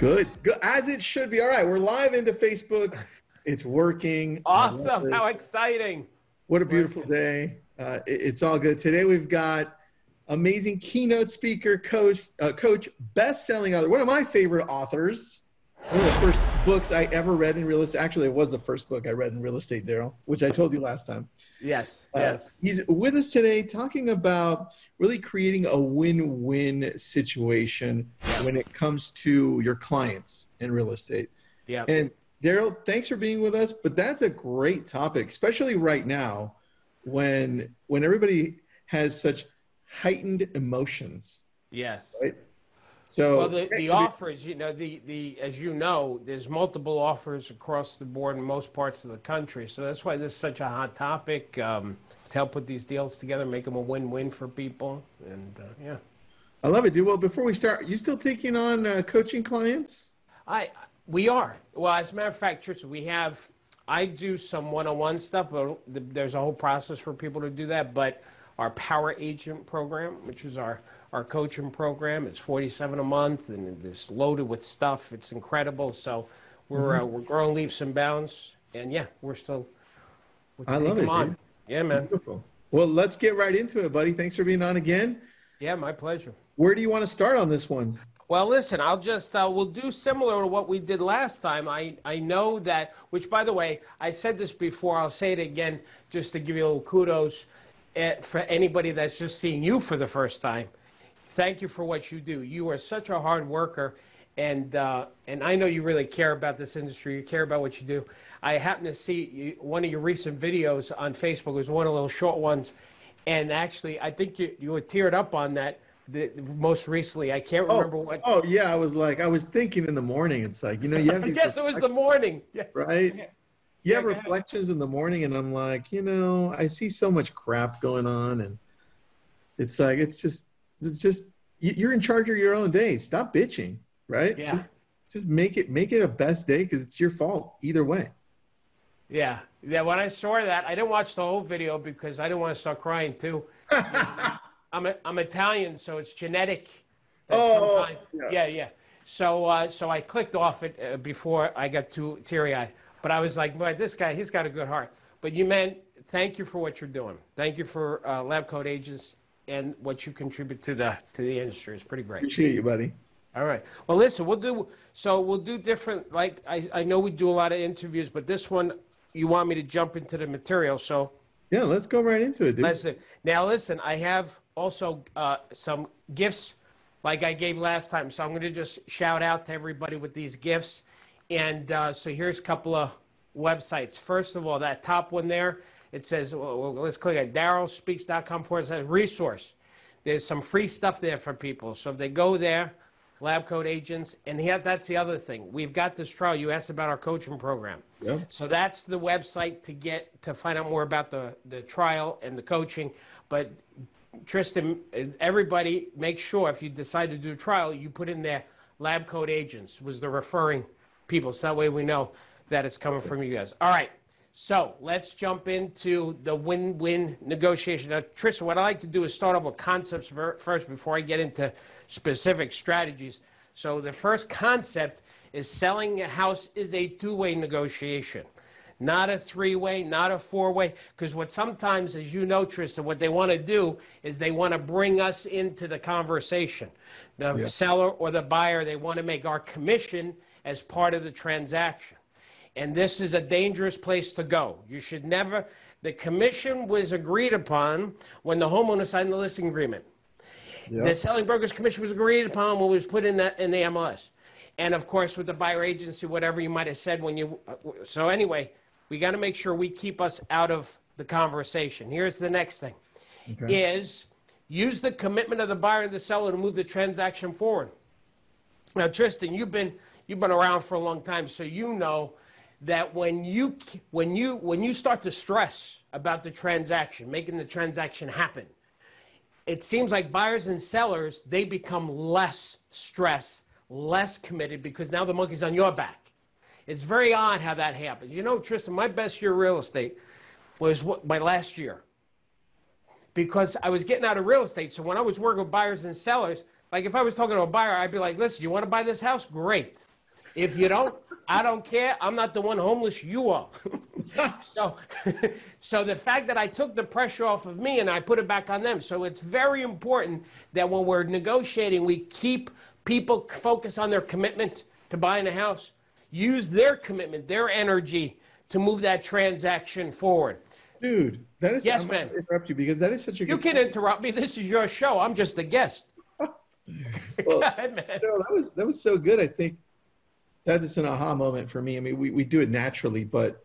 Good, as it should be. All right, we're live into Facebook. It's working. Awesome, how exciting. What a beautiful day. It's all good. Today we've got amazing keynote speaker, coach, best-selling author, one of my favorite authors. One of the first books I ever read in real estate. Actually, it was the first book I read in real estate, Darryl, which I told you last time. Yes, yes. He's with us today talking about really creating a win-win situation when it comes to your clients in real estate. Yeah. And Darryl, thanks for being with us, but that's a great topic, especially right now when everybody has such heightened emotions. Yes. Right? So, well, the offers, you know, as you know, there's multiple offers across the board in most parts of the country. So that's why this is such a hot topic, to help put these deals together, make them a win-win for people. And yeah. I love it, dude. Well, before we start, you still taking on coaching clients? We are. Well, as a matter of fact, Tristan, I do some one-on-one stuff, but there's a whole process for people to do that. But our Power Agent program, which is our coaching program, is $47 a month, and it's loaded with stuff. It's incredible. So we're growing leaps and bounds, and yeah, I love it, dude. Yeah, man. Beautiful. Well, let's get right into it, buddy. Thanks for being on again. Yeah, my pleasure. Where do you want to start on this one? Well, listen, we'll do similar to what we did last time. I know that, which by the way, I said this before, I'll say it again, just to give you a little kudos for anybody that's just seeing you for the first time. Thank you for what you do. You are such a hard worker, and I know you really care about this industry. You care about what you do. I happened to see one of your recent videos on Facebook. It was one of those short ones, and actually, I think you were teared up on that most recently. I can't remember what. Oh, yeah. I was thinking in the morning. It's like, you know, you have yes, it was the morning. Yes. Right? Yeah. You have reflections in the morning, and I'm like, you know, I see so much crap going on, and it's like, it's just you're in charge of your own day. Stop bitching, right? Yeah. Just make it a best day, because it's your fault either way. Yeah. Yeah. When I saw that, I didn't watch the whole video because I didn't want to start crying too. I'm Italian, so it's genetic. Oh. Yeah. So I clicked off it before I got too teary-eyed. But I was like, boy, this guy, he's got a good heart. But you, man, thank you for what you're doing. Thank you for Lab Coat Agents and what you contribute to the industry. It's pretty great. Appreciate you, buddy. All right. Well, listen, we'll do different. Like I know we do a lot of interviews, but this one, you want me to jump into the material. So yeah, let's go right into it, dude. Now, listen, I have also some gifts like I gave last time. So I'm going to just shout out to everybody with these gifts. And so here's a couple of websites. First of all, that top one there, it says, well, let's click at DarrylSpeaks.com/resource. There's some free stuff there for people. So if they go there, Lab Coat Agents, and that's the other thing. We've got this trial. You asked about our coaching program. Yep. So that's the website to find out more about the trial and the coaching. But Tristan, everybody, make sure if you decide to do a trial, you put in there Lab Coat Agents was the referring people. So that way we know that it's coming from you guys. All right. So let's jump into the win-win negotiation. Now, Tristan, what I like to do is start off with concepts first before I get into specific strategies. So the first concept is selling a house is a two-way negotiation, not a three-way, not a four-way. Because what sometimes, as you know, Tristan, what they want to do is they want to bring us into the conversation. The seller or the buyer, they want to make our commission as part of the transaction. And this is a dangerous place to go. You should never, the commission was agreed upon when the homeowner signed the listing agreement. Yep. The selling broker's commission was agreed upon when it was put in the MLS. And of course, with the buyer agency, whatever you might have said when you, so anyway, we got to make sure we keep us out of the conversation. Here's the next thing, is use the commitment of the buyer and the seller to move the transaction forward. Now, Tristan, you've been around for a long time, so you know that when you start to stress about the transaction, making the transaction happen, it seems like buyers and sellers, they become less stressed, less committed, because now the monkey's on your back. It's very odd how that happens. You know, Tristan, my best year of real estate was my last year, because I was getting out of real estate. So when I was working with buyers and sellers, like if I was talking to a buyer, I'd be like, listen, you want to buy this house? Great. If you don't, I don't care. I'm not the one homeless. You are. So the fact that I took the pressure off of me and I put it back on them. So it's very important that when we're negotiating, we keep people focused on their commitment to buying a house. Use their commitment, their energy to move that transaction forward. Dude, that is. Yes, I'm man. Going to interrupt you because that is such a. You can interrupt me. This is your show. I'm just a guest. Well, God, man. No, that was so good. I think that is an aha moment for me. I mean, we do it naturally, but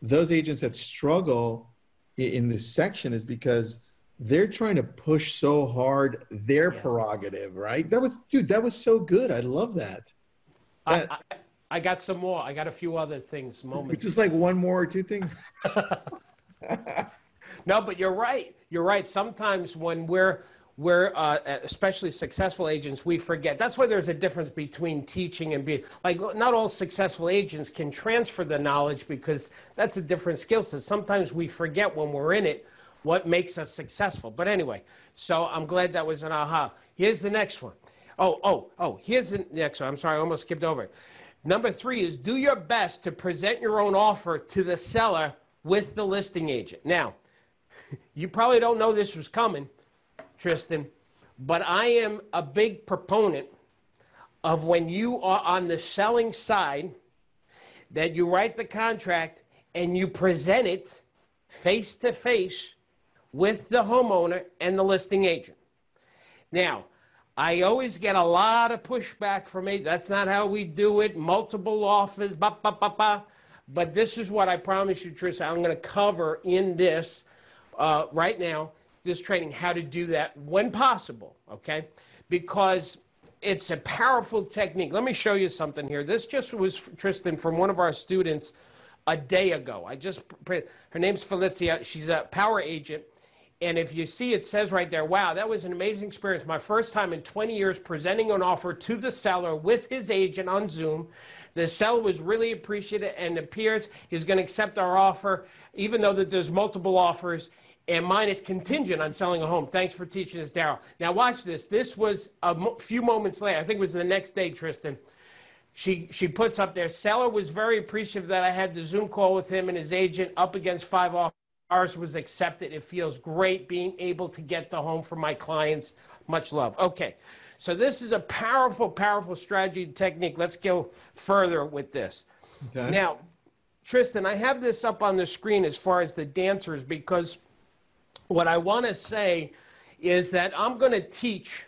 those agents that struggle in this section is because they're trying to push so hard their prerogative, right? That was so good. I love that. I got some more. I got a few other things. Moments. Just like one more or two things. No, but you're right. You're right. Sometimes when we're especially successful agents, we forget. That's why there's a difference between teaching and being, like, not all successful agents can transfer the knowledge because that's a different skill set. Sometimes we forget when we're in it what makes us successful. But anyway, so I'm glad that was an aha. Here's the next one. Oh, here's the next one. I'm sorry, I almost skipped over it. Number 3 is do your best to present your own offer to the seller with the listing agent. Now, you probably don't know this was coming, Tristan, but I am a big proponent of when you are on the selling side that you write the contract and you present it face to face with the homeowner and the listing agent. Now, I always get a lot of pushback from agents. That's not how we do it. Multiple offers, ba ba ba ba. But this is what I promise you, Tristan. I'm going to cover in this right now, this training, how to do that when possible, okay? Because it's a powerful technique. Let me show you something here. This just was, Tristan, from one of our students a day ago. Her name's Felicia. She's a power agent. And if you see, it says right there, wow, that was an amazing experience. My first time in 20 years presenting an offer to the seller with his agent on Zoom. The seller was really appreciative and appears he's going to accept our offer, even though that there's multiple offers, and mine is contingent on selling a home. Thanks for teaching us, Darryl. Now watch this. This was a few moments later. I think it was the next day, Tristan. She puts up there, seller was very appreciative that I had the Zoom call with him and his agent up against 5 offers. Ours was accepted. It feels great being able to get the home for my clients. Much love. Okay. So this is a powerful, powerful strategy and technique. Let's go further with this. Okay. Now, Tristan, I have this up on the screen as far as the dancers, because what I want to say is that I'm going to teach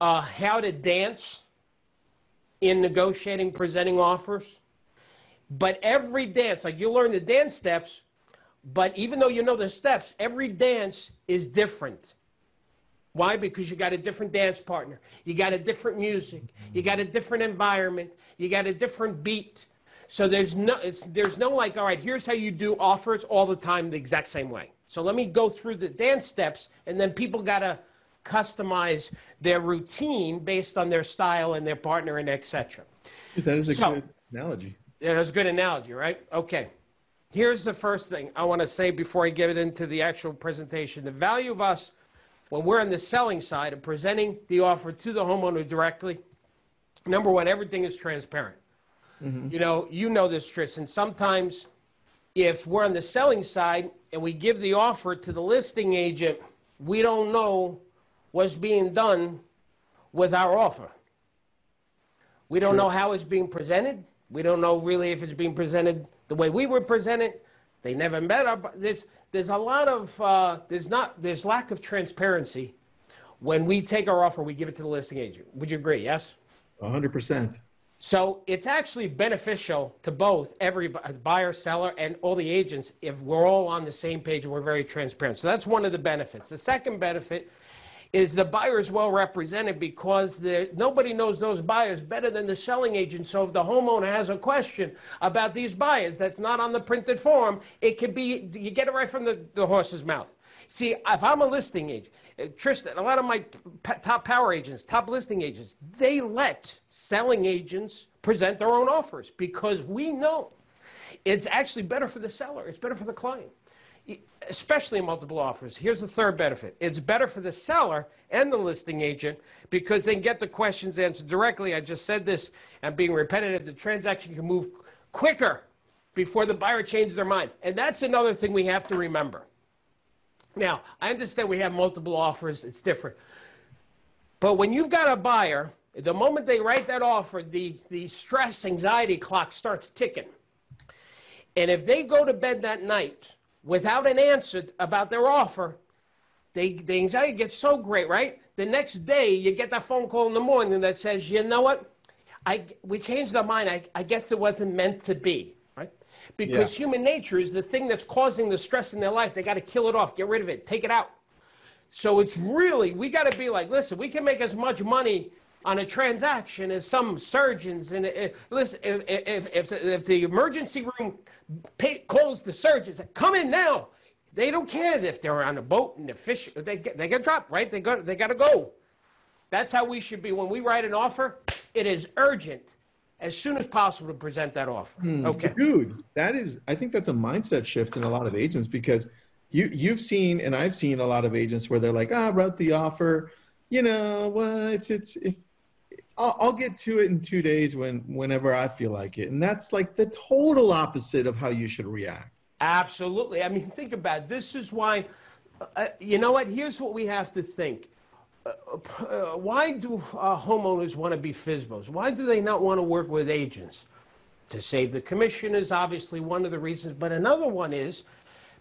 how to dance in negotiating, presenting offers. But every dance, like you learn the dance steps, but even though you know the steps, every dance is different. Why? Because you got a different dance partner. You got a different music. You got a different environment. You got a different beat. So there's no like, all right, here's how you do offers all the time the exact same way. So let me go through the dance steps, and then people got to customize their routine based on their style and their partner and et cetera. That is a good analogy. Yeah, that's a good analogy, right? Okay. Here's the first thing I want to say before I get it into the actual presentation. The value of us when we're on the selling side of presenting the offer to the homeowner directly. Number 1, everything is transparent. Mm-hmm. You know this, Tristan. Sometimes if we're on the selling side and we give the offer to the listing agent, we don't know what's being done with our offer. We don't know how it's being presented. We don't know really if it's being presented the way we were presented. They never met up. There's a lot of, there's lack of transparency. When we take our offer, we give it to the listing agent. Would you agree? Yes? 100%. So it's actually beneficial to both every buyer, seller, and all the agents if we're all on the same page and we're very transparent. So that's one of the benefits. The second benefit is the buyer is well represented because nobody knows those buyers better than the selling agent. So if the homeowner has a question about these buyers that's not on the printed form, it could be, you get it right from the horse's mouth. See, if I'm a listing agent, Tristan, a lot of my top power agents, top listing agents, they let selling agents present their own offers because we know it's actually better for the seller. It's better for the client. especially multiple offers. Here's the third benefit. It's better for the seller and the listing agent because they can get the questions answered directly. I just said this, I'm being repetitive. The transaction can move quicker before the buyer changes their mind. And that's another thing we have to remember. Now, I understand we have multiple offers. It's different. But when you've got a buyer, the moment they write that offer, the stress anxiety clock starts ticking. And if they go to bed that night without an answer about their offer, the anxiety gets so great, right? The next day, you get that phone call in the morning that says, you know what? We changed our mind. I guess it wasn't meant to be, right? Because human nature is the thing that's causing the stress in their life. They got to kill it off, get rid of it, take it out. So it's really, we got to be like, listen, we can make as much money on a transaction as some surgeons. And listen, if the emergency room calls the surgeons, come in now. They don't care if they're on a boat and they're fishing. They get dropped, right? They got to go. That's how we should be. When we write an offer, it is urgent as soon as possible to present that offer. Okay. Dude, I think that's a mindset shift in a lot of agents, because you've seen, and I've seen a lot of agents where they're like, I wrote the offer. You know, well, I'll get to it in 2 days whenever I feel like it. And that's like the total opposite of how you should react. Absolutely. I mean, think about it. This is why, you know what, here's what we have to think. Why do homeowners want to be FSBOs? Why do they not want to work with agents? To save the commission is obviously one of the reasons, but another one is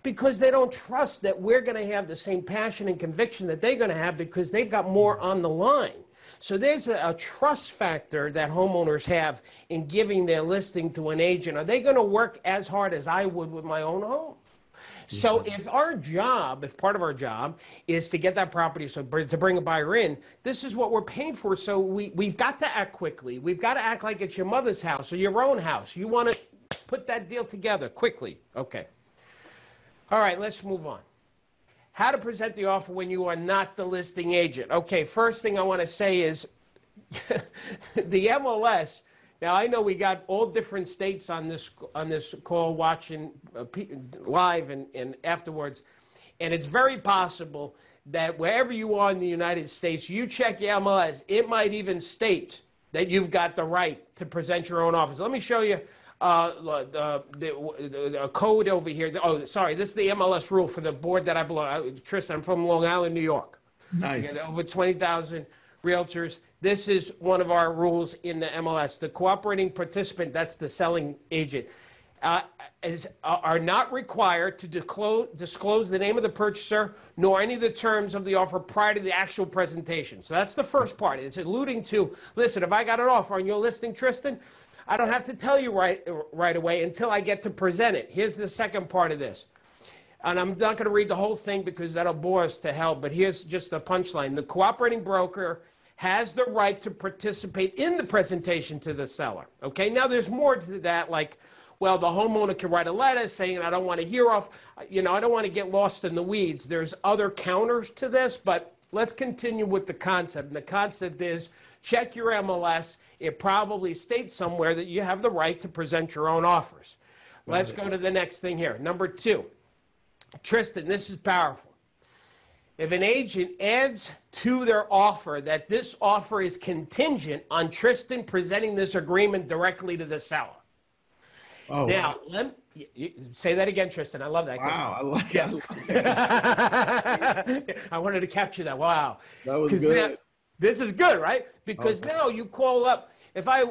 because they don't trust that we're going to have the same passion and conviction that they're going to have, because they've got more on the line. So there's a trust factor that homeowners have in giving their listing to an agent. Are they going to work as hard as I would with my own home? So if our job, if part of our job is to get that property, so to bring a buyer in, this is what we're paying for. So we've got to act quickly. We've got to act like it's your mother's house or your own house. You want to put that deal together quickly. Okay. All right, let's move on. How to present the offer when you are not the listing agent. Okay, first thing I want to say is the MLS. Now, I know we got all different states on this call watching live and afterwards, and it's very possible that wherever you are in the United States, you check your MLS. It might even state that you've got the right to present your own offer. So let me show you the code over here. Oh, sorry, this is the MLS rule for the board that I belong. Tristan, I'm from Long Island, New York. Nice. Over 20,000 realtors. This is one of our rules in the MLS. The cooperating participant, that's the selling agent, are not required to disclose the name of the purchaser nor any of the terms of the offer prior to the actual presentation. So that's the first part. It's alluding to, listen, if I got an offer on your listing, Tristan, I don't have to tell you right away until I get to present it. Here's the second part of this. And I'm not going to read the whole thing because that'll bore us to hell, but here's just the punchline. The cooperating broker has the right to participate in the presentation to the seller. Okay, now there's more to that, like, well, the homeowner can write a letter saying, I don't want to hear off, you know, I don't want to get lost in the weeds. There's other counters to this, but let's continue with the concept. And the concept is, check your MLS. It probably states somewhere that you have the right to present your own offers. Let's go to the next thing here. Number two, Tristan, this is powerful. If an agent adds to their offer that this offer is contingent on Tristan presenting this agreement directly to the seller. Oh, now, wow. Let me say that again, Tristan. I love that. Wow, I like it. I wanted to capture that. Wow. That was good. Now, this is good, right? Because now you call up. If I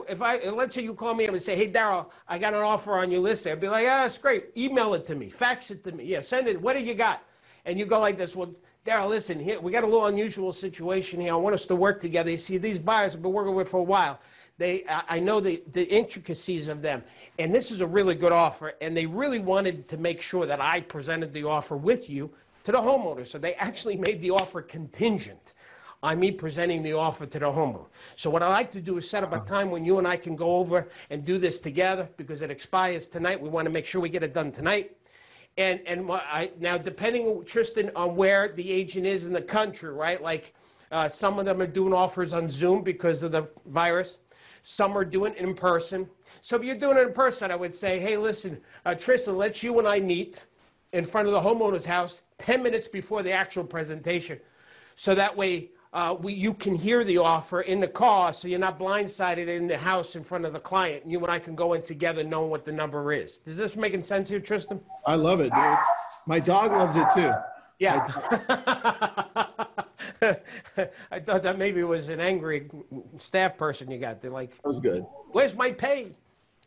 let's say you call me up and say, hey, Darryl, I got an offer on your list. I'd be like, ah, it's great. Email it to me. Fax it to me. Yeah, send it. What do you got? And you go like this. Well, Darryl, listen, here, we got a little unusual situation here. I want us to work together. You see, these buyers I've been working with for a while. I know the intricacies of them. And this is a really good offer. And they really wanted to make sure that I presented the offer with you to the homeowner. So they actually made the offer contingent on me presenting the offer to the homeowner. So what I like to do is set up a time when you and I can go over and do this together, because it expires tonight. We want to make sure we get it done tonight. And now, depending, Tristan, on where the agent is in the country, right? Like some of them are doing offers on Zoom because of the virus. Some are doing it in person. So if you're doing it in person, I would say, hey, listen, Tristan, let's you and I meet. in front of the homeowner's house 10 minutes before the actual presentation. So that way you can hear the offer in the car, so you're not blindsided in the house in front of the client. And you and I can go in together knowing what the number is. Does this make sense here, Tristan? I love it, dude. My dog loves it too. Yeah. I thought that maybe was an angry staff person you got. They're like, that was good. Where's my pay?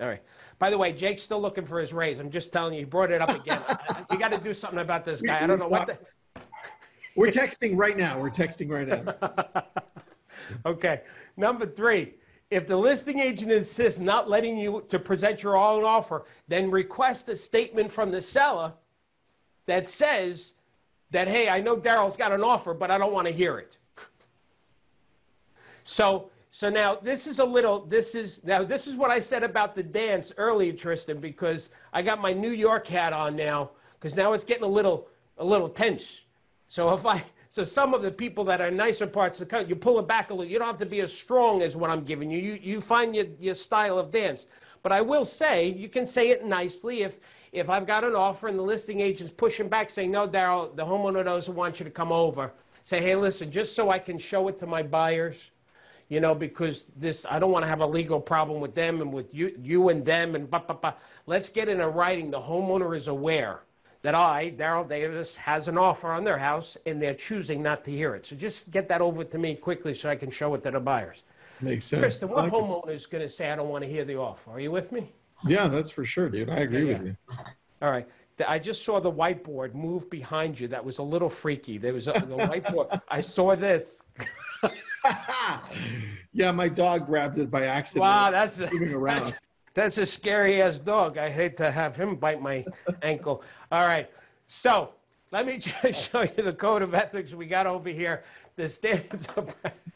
All right. By the way, Jake's still looking for his raise. I'm just telling you, he brought it up again. You got to do something about this guy. I don't know what the... We're texting right now. We're texting right now. Okay. Number three, if the listing agent insists not letting you to present your all-in offer, then request a statement from the seller that says that, hey, I know Darryl's got an offer, but I don't want to hear it. So now this is a little, this is what I said about the dance earlier, Tristan, because I got my New York hat on now, because now it's getting a little tense. So so some of the people that are nicer parts of the country, you pull it back a little. You don't have to be as strong as what I'm giving you. You find your style of dance. But I will say, you can say it nicely if I've got an offer and the listing agent's pushing back saying, no, Darryl, the homeowner doesn't want you to come over. Say, hey, listen, just so I can show it to my buyers, you know, because this, I don't want to have a legal problem with them and with you and them and blah, blah, blah. Let's get in a writing. The homeowner is aware that I, Darryl Davis, has an offer on their house and they're choosing not to hear it. So just get that over to me quickly so I can show it to the buyers. Makes sense. Kristen, what homeowner is going to say, I don't want to hear the offer? Are you with me? Yeah, that's for sure, dude. I agree with you. All right. I just saw the whiteboard move behind you. That was a little freaky. There was the whiteboard. I saw this. Yeah, my dog grabbed it by accident. Wow, that's moving around. That's a scary-ass dog. I hate to have him bite my ankle. All right. So let me just show you the code of ethics we got over here. The standards of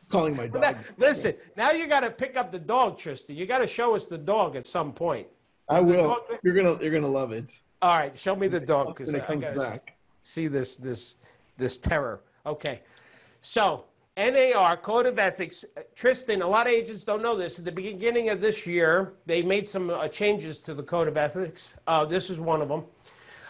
calling my dog. Listen, now you got to pick up the dog, Tristan. You got to show us the dog at some point. I will. You're gonna love it. All right, show me the dog because I gotta see this terror. Okay, so NAR Code of Ethics, Tristan. A lot of agents don't know this. At the beginning of this year, they made some changes to the Code of Ethics. This is one of them.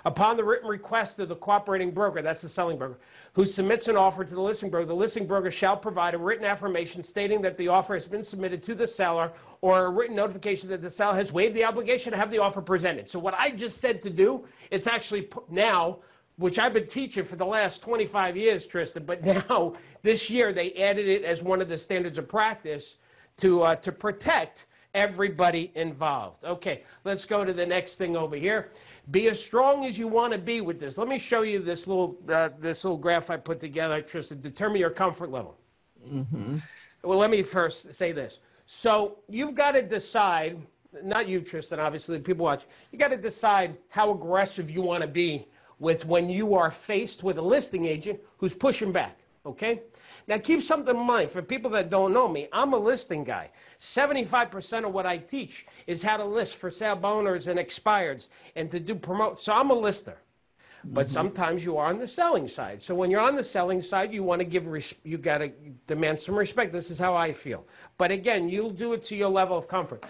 Upon the written request of the cooperating broker, that's the selling broker, who submits an offer to the listing broker shall provide a written affirmation stating that the offer has been submitted to the seller or a written notification that the seller has waived the obligation to have the offer presented. So what I just said to do, it's actually now, which I've been teaching for the last 25 years, Tristan, but now this year they added it as one of the standards of practice to protect everybody involved. Okay, let's go to the next thing over here. Be as strong as you want to be with this. Let me show you this little graph I put together, Tristan. Determine your comfort level. Mm-hmm. Well, let me first say this. So you've got to decide, not you, Tristan, obviously, people watch. You got to decide how aggressive you want to be with when you are faced with a listing agent who's pushing back, okay? Now, keep something in mind. For people that don't know me, I'm a listing guy. 75% of what I teach is how to list for sale owners and expireds and to do promote. So I'm a lister. But sometimes you are on the selling side. So when you're on the selling side, you want to you got to demand some respect. This is how I feel. But again, you'll do it to your level of comfort.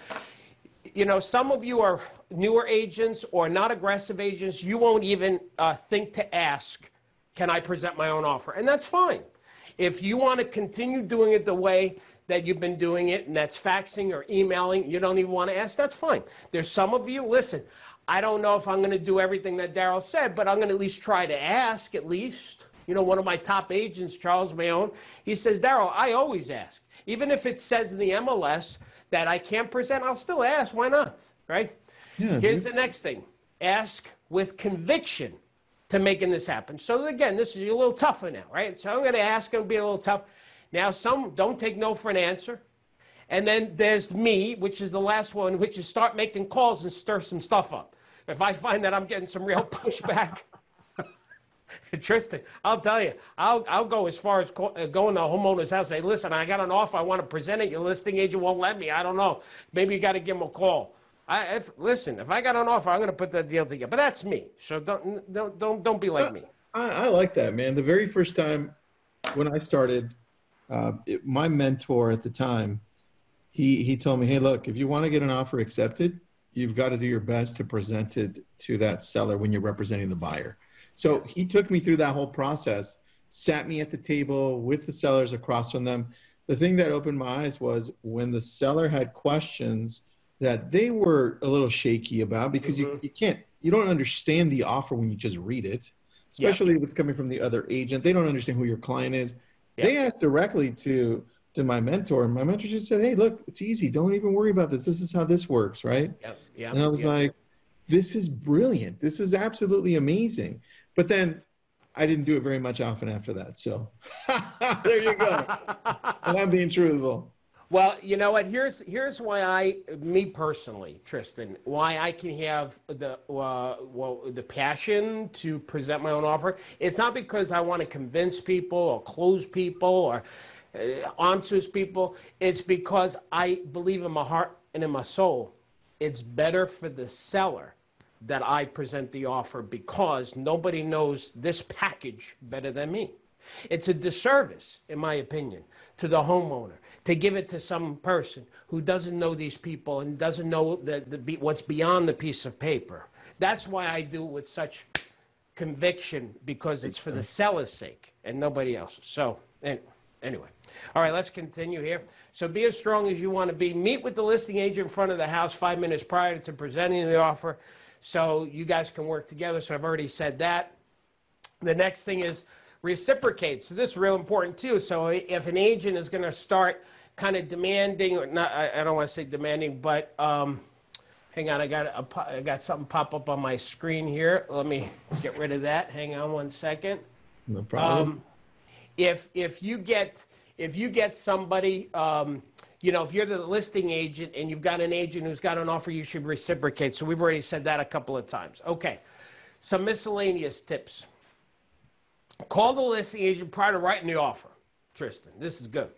You know, some of you are newer agents or not aggressive agents. You won't even think to ask, can I present my own offer? And that's fine. If you want to continue doing it the way that you've been doing it, and that's faxing or emailing, you don't even want to ask, that's fine. There's some of you, listen, I don't know if I'm going to do everything that Darryl said, but I'm going to at least try to ask at least. You know, one of my top agents, Charles Mayon, he says, Darryl, I always ask. Even if it says in the MLS that I can't present, I'll still ask. Why not? Right? Yeah, here's the next thing. Ask with conviction to making this happen. So again, this is a little tougher now, right? So I'm going to ask and be a little tough. Now, some don't take no for an answer. And then there's me, which is the last one, which is start making calls and stir some stuff up. If I find that I'm getting some real pushback, Tristan, I'll tell you, I'll go as far as going to a homeowner's house and say, listen, I got an offer, I want to present it. Your listing agent won't let me. I don't know. Maybe you got to give him a call. Listen, if I got an offer, I'm going to put that deal together. But that's me. So don't be like me. I like that, man. The very first time when I started, my mentor at the time, he told me, hey, look, if you want to get an offer accepted, you've got to do your best to present it to that seller when you're representing the buyer. So he took me through that whole process, sat me at the table with the sellers across from them. The thing that opened my eyes was when the seller had questions that they were a little shaky about, because you don't understand the offer when you just read it, especially if it's coming from the other agent. They don't understand who your client is. Yeah. They asked directly to my mentor, and my mentor just said, hey, look, it's easy. Don't even worry about this. This is how this works, right? Yep. Yep. And I was like, this is brilliant. This is absolutely amazing. But then I didn't do it very much often after that. So there you go. And I'm being truthful. Well, you know what, here's why me personally, Tristan, why I can have the passion to present my own offer. It's not because I want to convince people or close people or onto people. It's because I believe in my heart and in my soul, it's better for the seller that I present the offer, because nobody knows this package better than me. It's a disservice, in my opinion, to the homeowner to give it to some person who doesn't know these people and doesn't know what's beyond the piece of paper. That's why I do it with such conviction, because it's for the seller's sake and nobody else's. So anyway, all right, let's continue here. So be as strong as you want to be. Meet with the listing agent in front of the house 5 minutes prior to presenting the offer so you guys can work together. So I've already said that. The next thing is reciprocate. So this is real important too. So if an agent is going to start kind of demanding, or not, I don't want to say demanding, but hang on, I got something pop up on my screen here. Let me get rid of that. Hang on one second. No problem. If you get somebody, you know, if you're the listing agent and you've got an agent who's got an offer, you should reciprocate. So we've already said that a couple of times. Okay, some miscellaneous tips. Call the listing agent prior to writing the offer. Tristan, this is good.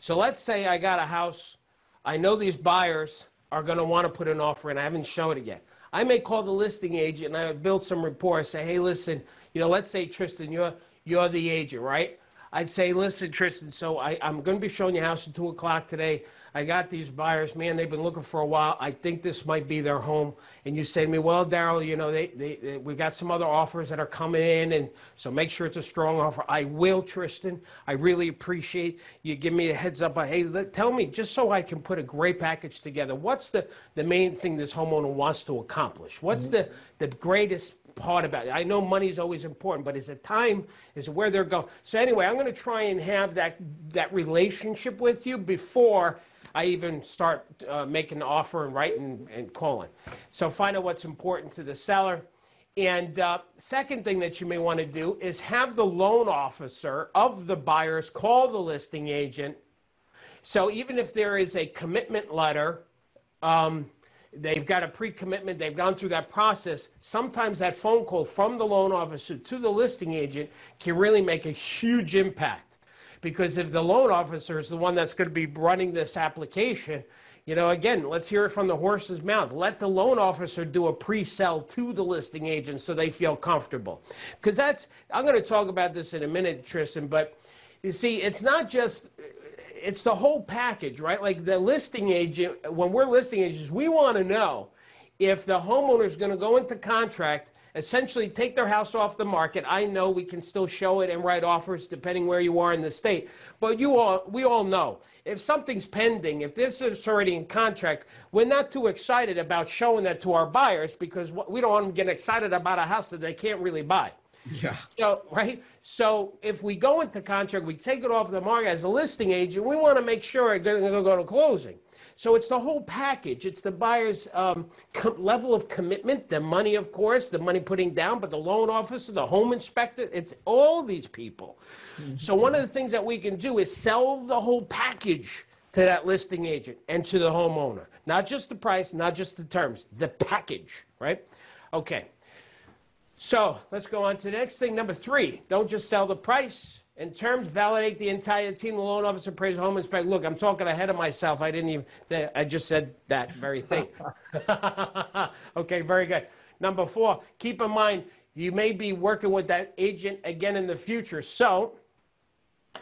So let's say I got a house. I know these buyers are going to want to put an offer in. I haven't shown it yet. I may call the listing agent and I build some rapport. I say, hey, listen, you know, let's say, Tristan, you're the agent, right? I'd say, listen, Tristan, so I'm going to be showing your house at 2 o'clock today. I got these buyers. Man, they've been looking for a while. I think this might be their home. And you say to me, well, Darryl, you know, we got some other offers that are coming in, and so make sure it's a strong offer. I will, Tristan. I really appreciate you give me a heads up. Hey, tell me, just so I can put a great package together, what's the main thing this homeowner wants to accomplish? What's the greatest part about it? I know money is always important, but is it time? Is it where they're going? So anyway, I'm going to try and have that relationship with you before I even start making the offer and writing and calling. So find out what's important to the seller. And second thing that you may want to do is have the loan officer of the buyers call the listing agent. So even if there is a commitment letter, they've got a pre-commitment, they've gone through that process. Sometimes that phone call from the loan officer to the listing agent can really make a huge impact, because if the loan officer is the one that's going to be running this application, you know, again, let's hear it from the horse's mouth. Let the loan officer do a pre-sell to the listing agent so they feel comfortable. Because I'm going to talk about this in a minute, Tristan, but you see, it's the whole package, right? Like the listing agent, when we're listing agents, we want to know if the homeowner is going to go into contract, essentially take their house off the market. I know we can still show it and write offers depending where you are in the state, but we all know if something's pending, if this is already in contract, we're not too excited about showing that to our buyers, because we don't want them getting excited about a house that they can't really buy. Yeah. So, right. So if we go into contract, we take it off the market as a listing agent, we want to make sure it's going to go to closing. So it's the whole package. It's the buyer's level of commitment, the money, of course, the money putting down, but the loan officer, the home inspector, it's all these people. Mm-hmm. So one of the things that we can do is sell the whole package to that listing agent and to the homeowner, not just the price, not just the terms, the package, right? Okay. So let's go on to the next thing. Number 3, don't just sell the price and terms, validate the entire team, the loan officer, appraiser, home inspector. Look, I'm talking ahead of myself. I just said that very thing. Okay, very good. Number 4, keep in mind, you may be working with that agent again in the future. So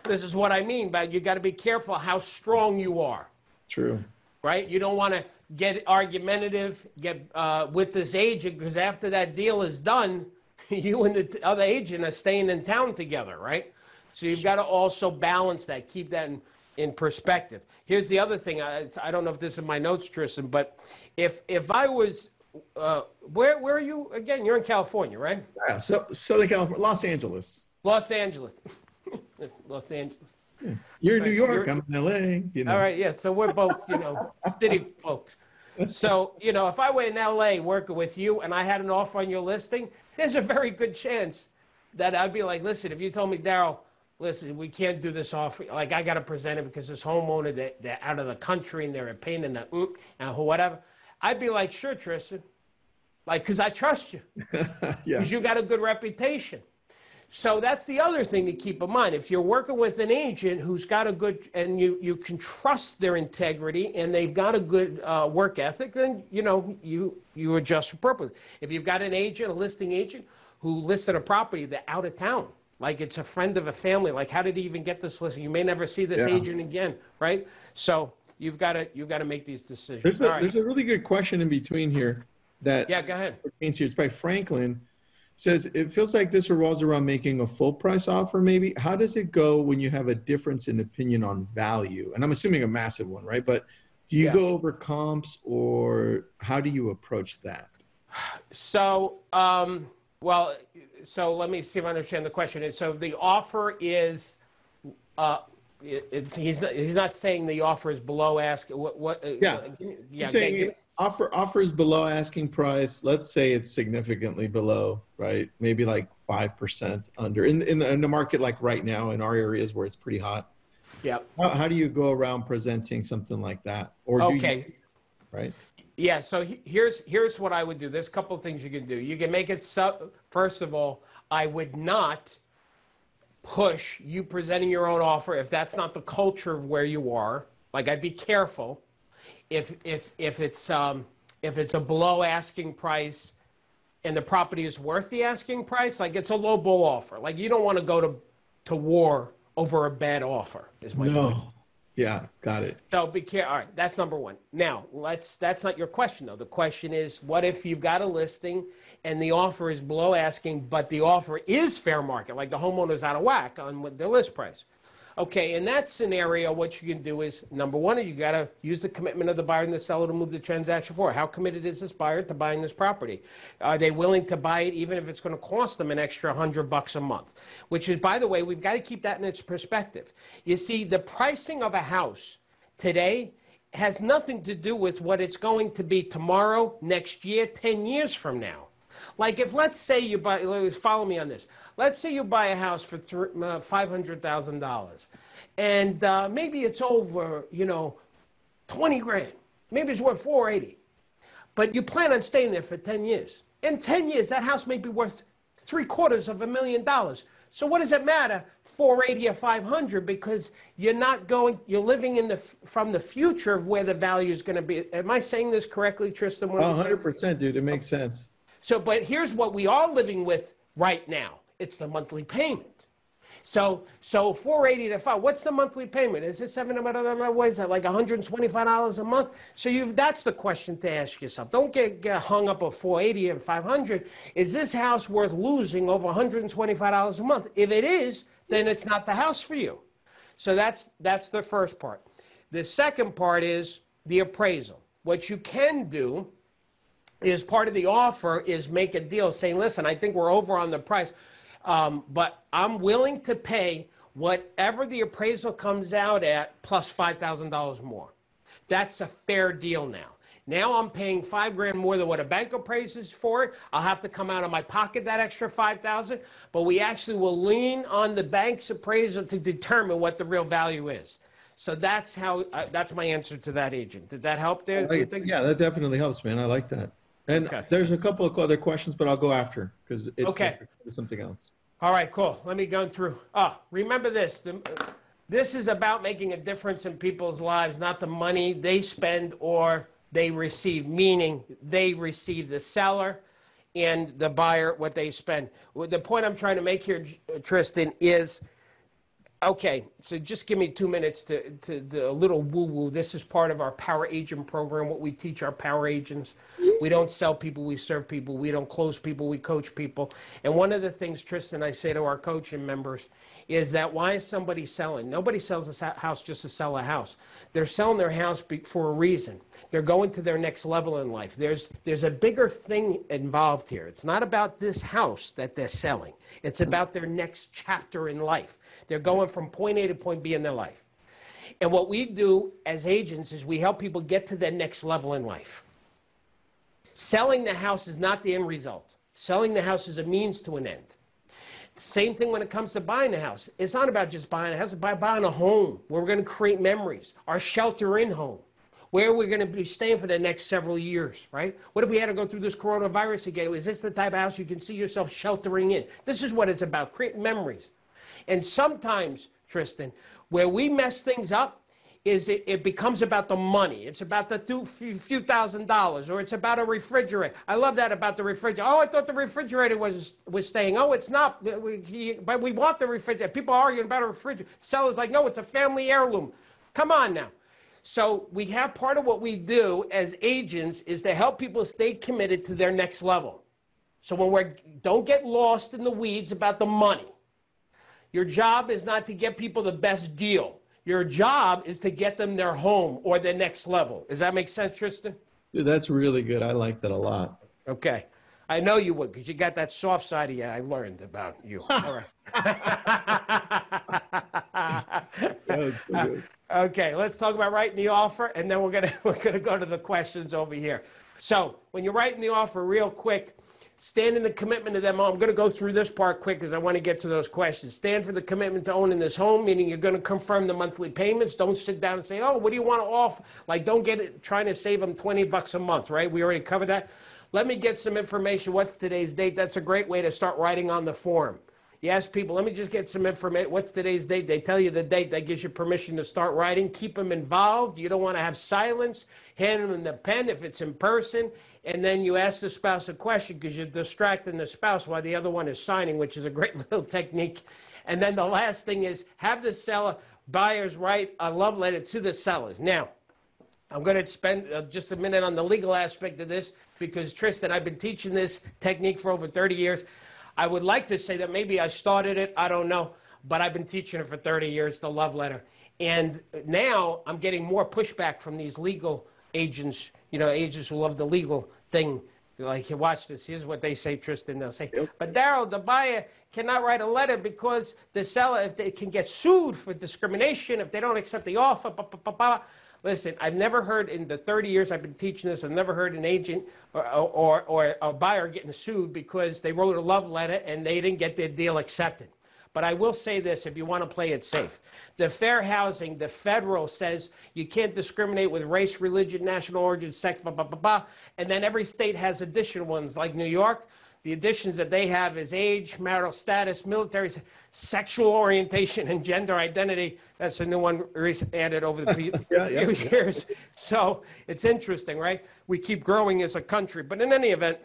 this is what I mean by you got to be careful how strong you are. True. Right? You don't want to get argumentative, get with this agent, because after that deal is done, you and the other agent are staying in town together, right? So you've got to also balance that, keep that in perspective. Here's the other thing. I don't know if this is in my notes, Tristan, but if I was, where are you again? You're in California, right? Yeah, so Southern California, Los Angeles. Los Angeles. Los Angeles. Yeah. You're in New York, I'm in LA. You know. All right, yeah, so we're both, you know, city folks. So, you know, if I were in LA working with you and I had an offer on your listing, there's a very good chance that I'd be like, listen, if you told me, Darryl, listen, we can't do this offer. Like, I got to present it because this homeowner, they're out of the country and they're a pain in the and whatever. I'd be like, sure, Tristan. Like, because I trust you. Because you got a good reputation. So that's the other thing to keep in mind. If you're working with an agent who's got a good, and you can trust their integrity and they've got a good work ethic, then, you know, you adjust appropriately. If you've got an agent, a listing agent, who listed a property, they're out of town. Like it's a friend of a family. Like, how did he even get this listing? You may never see this agent again, right? So you've got to make these decisions. There's a really good question in between here that go ahead. Pertains here. It's by Franklin. Says, it feels like this revolves around making a full price offer, maybe. How does it go when you have a difference in opinion on value? And I'm assuming a massive one, right? But do you go over comps, or how do you approach that? So, well, so let me see if I understand the question. And so the offer is, he's not saying the offer is below ask. He's saying offers below asking price. Let's say it's significantly below, right? Maybe like 5% under in the market, like right now in our areas where it's pretty hot. Yeah. How do you go around presenting something like that? Or do you, right? Yeah. So here's what I would do. There's a couple of things you can do. You can make it sub. First of all, I would not push you presenting your own offer if that's not the culture of where you are. Like, I'd be careful. If it's a below asking price and the property is worth the asking price, like it's a low ball offer. Like, you don't want to go to war over a bad offer is my point. Yeah, got it. So be careful. All right, that's number one. Now, that's not your question though. The question is, what if you've got a listing and the offer is below asking, but the offer is fair market, like the homeowner's out of whack on their list price? Okay, in that scenario, what you can do is, number one, you got to use the commitment of the buyer and the seller to move the transaction forward. How committed is this buyer to buying this property? Are they willing to buy it even if it's going to cost them an extra $100 a month? Which is, by the way, we've got to keep that in its perspective. You see, the pricing of a house today has nothing to do with what it's going to be tomorrow, next year, 10 years from now. Like, if let's say you buy, follow me on this. Let's say you buy a house for $500,000 and maybe it's over, you know, 20 grand. Maybe it's worth 480, but you plan on staying there for 10 years. In 10 years, that house may be worth $750,000. So what does it matter, 480 or 500, because you're not going, you're living in the, from the future of where the value is going to be. Am I saying this correctly, Tristan? 100%, dude, it makes sense. So, but here's what we are living with right now. It's the monthly payment. So 480 to 5, what's the monthly payment? Is it $700, what is that, like $125 a month? So that's the question to ask yourself. Don't get hung up on 480 and 500. Is this house worth losing over $125 a month? If it is, then it's not the house for you. So that's the first part. The second part is the appraisal. What you can do is part of the offer is make a deal saying, listen, I think we're over on the price, but I'm willing to pay whatever the appraisal comes out at plus $5,000 more. That's a fair deal now. Now I'm paying $5,000 more than what a bank appraises for it. I'll have to come out of my pocket that extra $5,000, but we actually will lean on the bank's appraisal to determine what the real value is. So that's how, that's my answer to that agent. Did that help there? Yeah, that definitely helps, man. I like that. And there's a couple of other questions, but I'll go after because it's something else. All right, cool. Let me go through. Oh, remember this. This is about making a difference in people's lives, not the money they spend or they receive, meaning they receive, the seller and the buyer, what they spend. The point I'm trying to make here, Tristan, is Okay, so just give me 2 minutes to do a little woo-woo. This is part of our power agent program, what we teach our power agents. We don't sell people, we serve people. We don't close people, we coach people. And one of the things, Tristan, I say to our coaching members is that why is somebody selling? Nobody sells a house just to sell a house. They're selling their house for a reason. They're going to their next level in life. There's a bigger thing involved here. It's not about this house that they're selling. It's about their next chapter in life. They're going from point A to point B in their life. And what we do as agents is we help people get to their next level in life. Selling the house is not the end result. Selling the house is a means to an end. Same thing when it comes to buying a house. It's not about just buying a house, it's about buying a home where we're going to create memories, our shelter-in home, where we're going to be staying for the next several years, right? What if we had to go through this coronavirus again? Is this the type of house you can see yourself sheltering in? This is what it's about, create memories. And sometimes, Tristan, where we mess things up is it becomes about the money. It's about the few $1,000s, or it's about a refrigerator. I love that about the refrigerator. Oh, I thought the refrigerator was staying. Oh, it's not, but we want the refrigerator. People are arguing about a refrigerator. Seller's like, no, it's a family heirloom. Come on now. So we have part of what we do as agents is to help people stay committed to their next level. So when don't get lost in the weeds about the money. Your job is not to get people the best deal. Your job is to get them their home or their next level. Does that make sense, Tristan? Dude, that's really good. I like that a lot. Okay. I know you would, because you got that soft side of you. I learned about you. All right. Okay, let's talk about writing the offer, and then we're gonna go to the questions over here. So when you're writing the offer, real quick, stand in the commitment to them. I'm going to go through this part quick because I want to get to those questions. Stand for the commitment to owning this home, meaning you're going to confirm the monthly payments. Don't sit down and say, oh, what do you want to offer? Like, don't get it trying to save them $20 a month, right? We already covered that. Let me get some information. What's today's date? That's a great way to start writing on the form. You ask people, let me just get some information. What's today's date? They tell you the date. That gives you permission to start writing. Keep them involved. You don't want to have silence. Hand them the pen if it's in person. And then you ask the spouse a question because you're distracting the spouse while the other one is signing, which is a great little technique. And then the last thing is have the buyers write a love letter to the sellers. Now, I'm going to spend just a minute on the legal aspect of this because, Tristan, I've been teaching this technique for over 30 years. I would like to say that maybe I started it, I don't know, but I've been teaching it for 30 years, the love letter. And now I'm getting more pushback from these legal agents, you know, agents who love the legal thing. Like, you watch this, here's what they say, Tristan, they'll say, yep. But Darryl, the buyer cannot write a letter because the seller, if they can get sued for discrimination, if they don't accept the offer, blah, blah, blah, blah. Listen, I've never heard in the 30 years I've been teaching this, I've never heard an agent or a buyer getting sued because they wrote a love letter and they didn't get their deal accepted. But I will say this, if you want to play it safe. The Fair Housing, the federal says you can't discriminate with race, religion, national origin, sex, blah, blah, blah, blah. And then every state has additional ones like New York. The additions that they have is age, marital status, military, sexual orientation, and gender identity. That's a new one added over the few years. So it's interesting, right? We keep growing as a country. But in any event,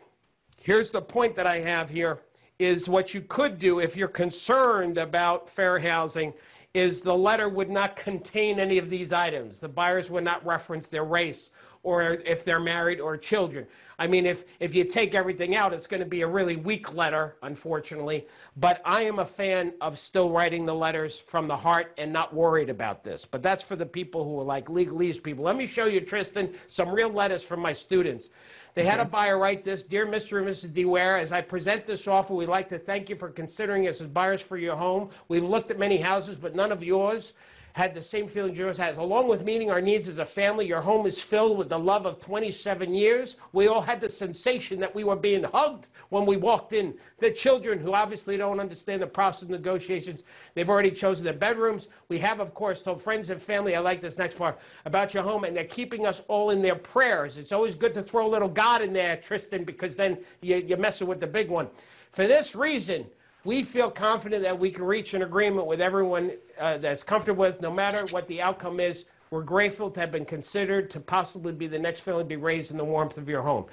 here's the point that I have here is what you could do if you're concerned about fair housing is the letter would not contain any of these items. The buyers would not reference their race or if they're married or children. I mean, if you take everything out, it's going to be a really weak letter, unfortunately. But I am a fan of still writing the letters from the heart and not worried about this. But that's for the people who are like legalese people. Let me show you, Tristan, some real letters from my students. They had a buyer write this, Dear Mr. and Mrs. DeWare, as I present this offer, we'd like to thank you for considering us as buyers for your home. We've looked at many houses, but none of yours had the same feelings yours has. Along with meeting our needs as a family, your home is filled with the love of 27 years. We all had the sensation that we were being hugged when we walked in. The children, who obviously don't understand the process of negotiations, they've already chosen their bedrooms. We have, of course, told friends and family, I like this next part, about your home, and they're keeping us all in their prayers. It's always good to throw a little God in there, Tristan, because then you're messing with the big one. For this reason, we feel confident that we can reach an agreement with everyone that's comfortable with, no matter what the outcome is. We're grateful to have been considered to possibly be the next family to be raised in the warmth of your home.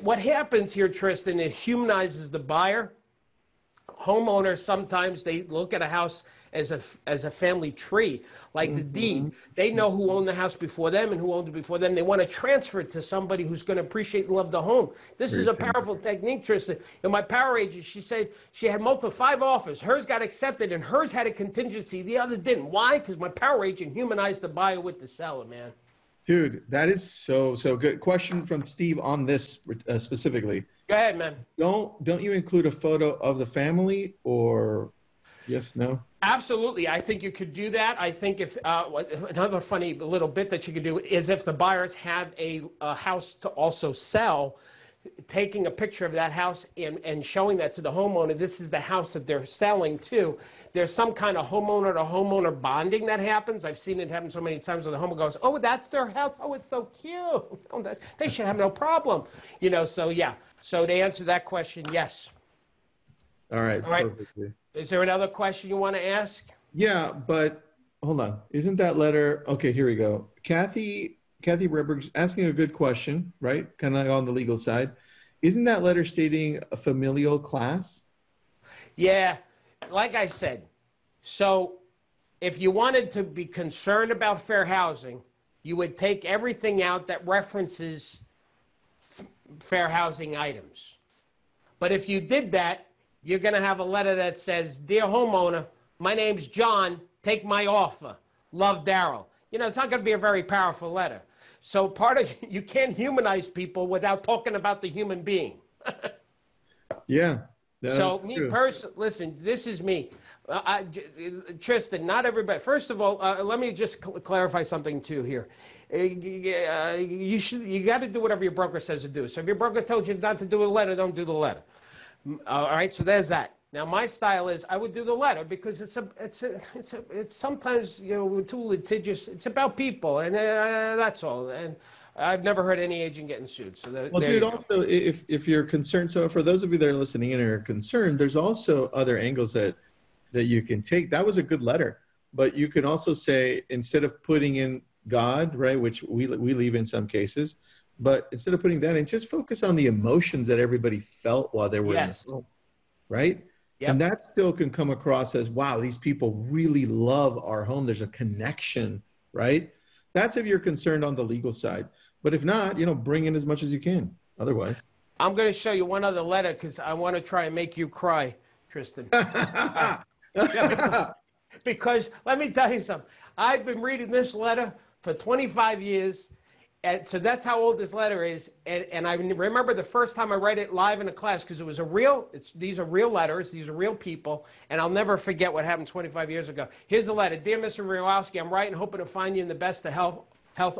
What happens here, Tristan, it humanizes the buyer. homeowners, sometimes they look at a house as a family tree, like the deed. They know who owned the house before them and who owned it before them. They want to transfer it to somebody who's going to appreciate and love the home. This is a powerful technique, Tristan. And my power agent, she said she had five offers. Hers got accepted and hers had a contingency. The other didn't. Why? Because my power agent humanized the buyer with the seller, man. Dude, that is so good. Question from Steve on this specifically. Go ahead, man. Don't you include a photo of the family or yes, no? Absolutely. I think you could do that. I think if another funny little bit that you could do is if the buyers have a house to also sell, taking a picture of that house and showing that to the homeowner, this is the house that they're selling to. There's some kind of homeowner to homeowner bonding that happens. I've seen it happen so many times where the homeowner goes, oh, that's their house. Oh, it's so cute. Oh, they should have no problem. You know, so yeah. So to answer that question, yes. All right. All right. Perfectly. Is there another question you want to ask? Yeah, but hold on. Isn't that letter? Okay, here we go. Kathy Reberg's asking a good question, right? Kind of on the legal side. Isn't that letter stating a familial class? Yeah, like I said. So if you wanted to be concerned about fair housing, you would take everything out that references fair housing items. But if you did that, you're going to have a letter that says, dear homeowner, my name's John, take my offer, love Darryl. You know, it's not going to be a very powerful letter. So part of, you can't humanize people without talking about the human being. Yeah. So me personally, listen, this is me. Tristan, not everybody. First of all, let me just clarify something too here. You got to do whatever your broker says to do. So if your broker told you not to do a letter, don't do the letter. All right, so there's that. Now my style is I would do the letter because it's sometimes, you know, we're too litigious. It's about people, and that's all. And I've never heard any agent getting sued. So that, well, dude, also if you're concerned, so for those of you that are listening in and are concerned, there's also other angles that you can take. That was a good letter, but you can also say, instead of putting in God, right, which we leave in some cases. But instead of putting that in, just focus on the emotions that everybody felt while they were in the room, right? Yep. And that still can come across as, wow, these people really love our home. There's a connection, right? That's if you're concerned on the legal side. But if not, you know, bring in as much as you can. Otherwise. I'm going to show you one other letter because I want to try and make you cry, Tristan. Because let me tell you something. I've been reading this letter for 25 years. And so that's how old this letter is. And I remember the first time I read it live in a class because it was a real, these are real letters. These are real people. And I'll never forget what happened 25 years ago. Here's the letter. Dear Mr. Riewowski, I'm writing hoping to find you in the best of health.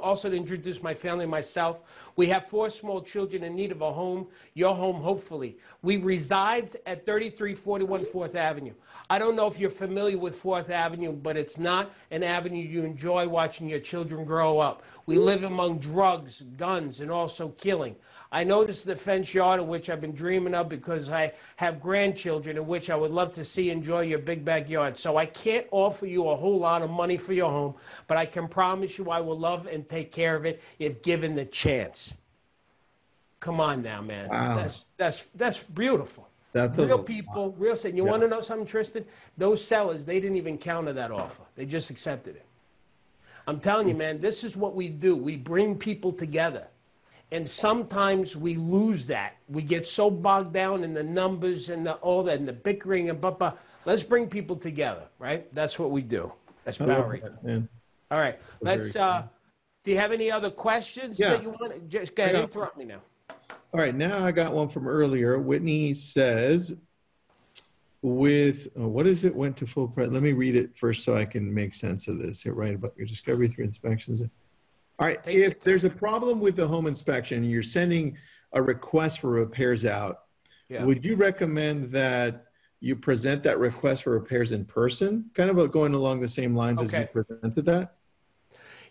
Also to introduce my family and myself. We have 4 small children in need of a home, your home, hopefully. We reside at 3341 4th Avenue. I don't know if you're familiar with 4th Avenue, but it's not an avenue you enjoy watching your children grow up. We live among drugs, guns, and also killing. I noticed the fence yard, which I've been dreaming of because I have grandchildren, in which I would love to see enjoy your big backyard. So I can't offer you a whole lot of money for your home, but I can promise you I will love and take care of it if given the chance. Come on now, man. Wow. That's beautiful. That's real people, real estate. You want to know something, Tristan? Those sellers, they didn't even counter that offer. They just accepted it. I'm telling you, man, this is what we do. We bring people together. And sometimes we lose that. We get so bogged down in the numbers and all that and the bickering and blah. Let's bring people together, right? That's what we do. That's Bowery. All right. Let's, do you have any other questions that you want to just go ahead and interrupt me now? All right. Now I got one from earlier. Whitney says, what is it went to full price? Let me read it first so I can make sense of this. You're right about your discovery through inspections. All right, if there's a problem with the home inspection and you're sending a request for repairs out, would you recommend that you present that request for repairs in person? Kind of going along the same lines as you presented that?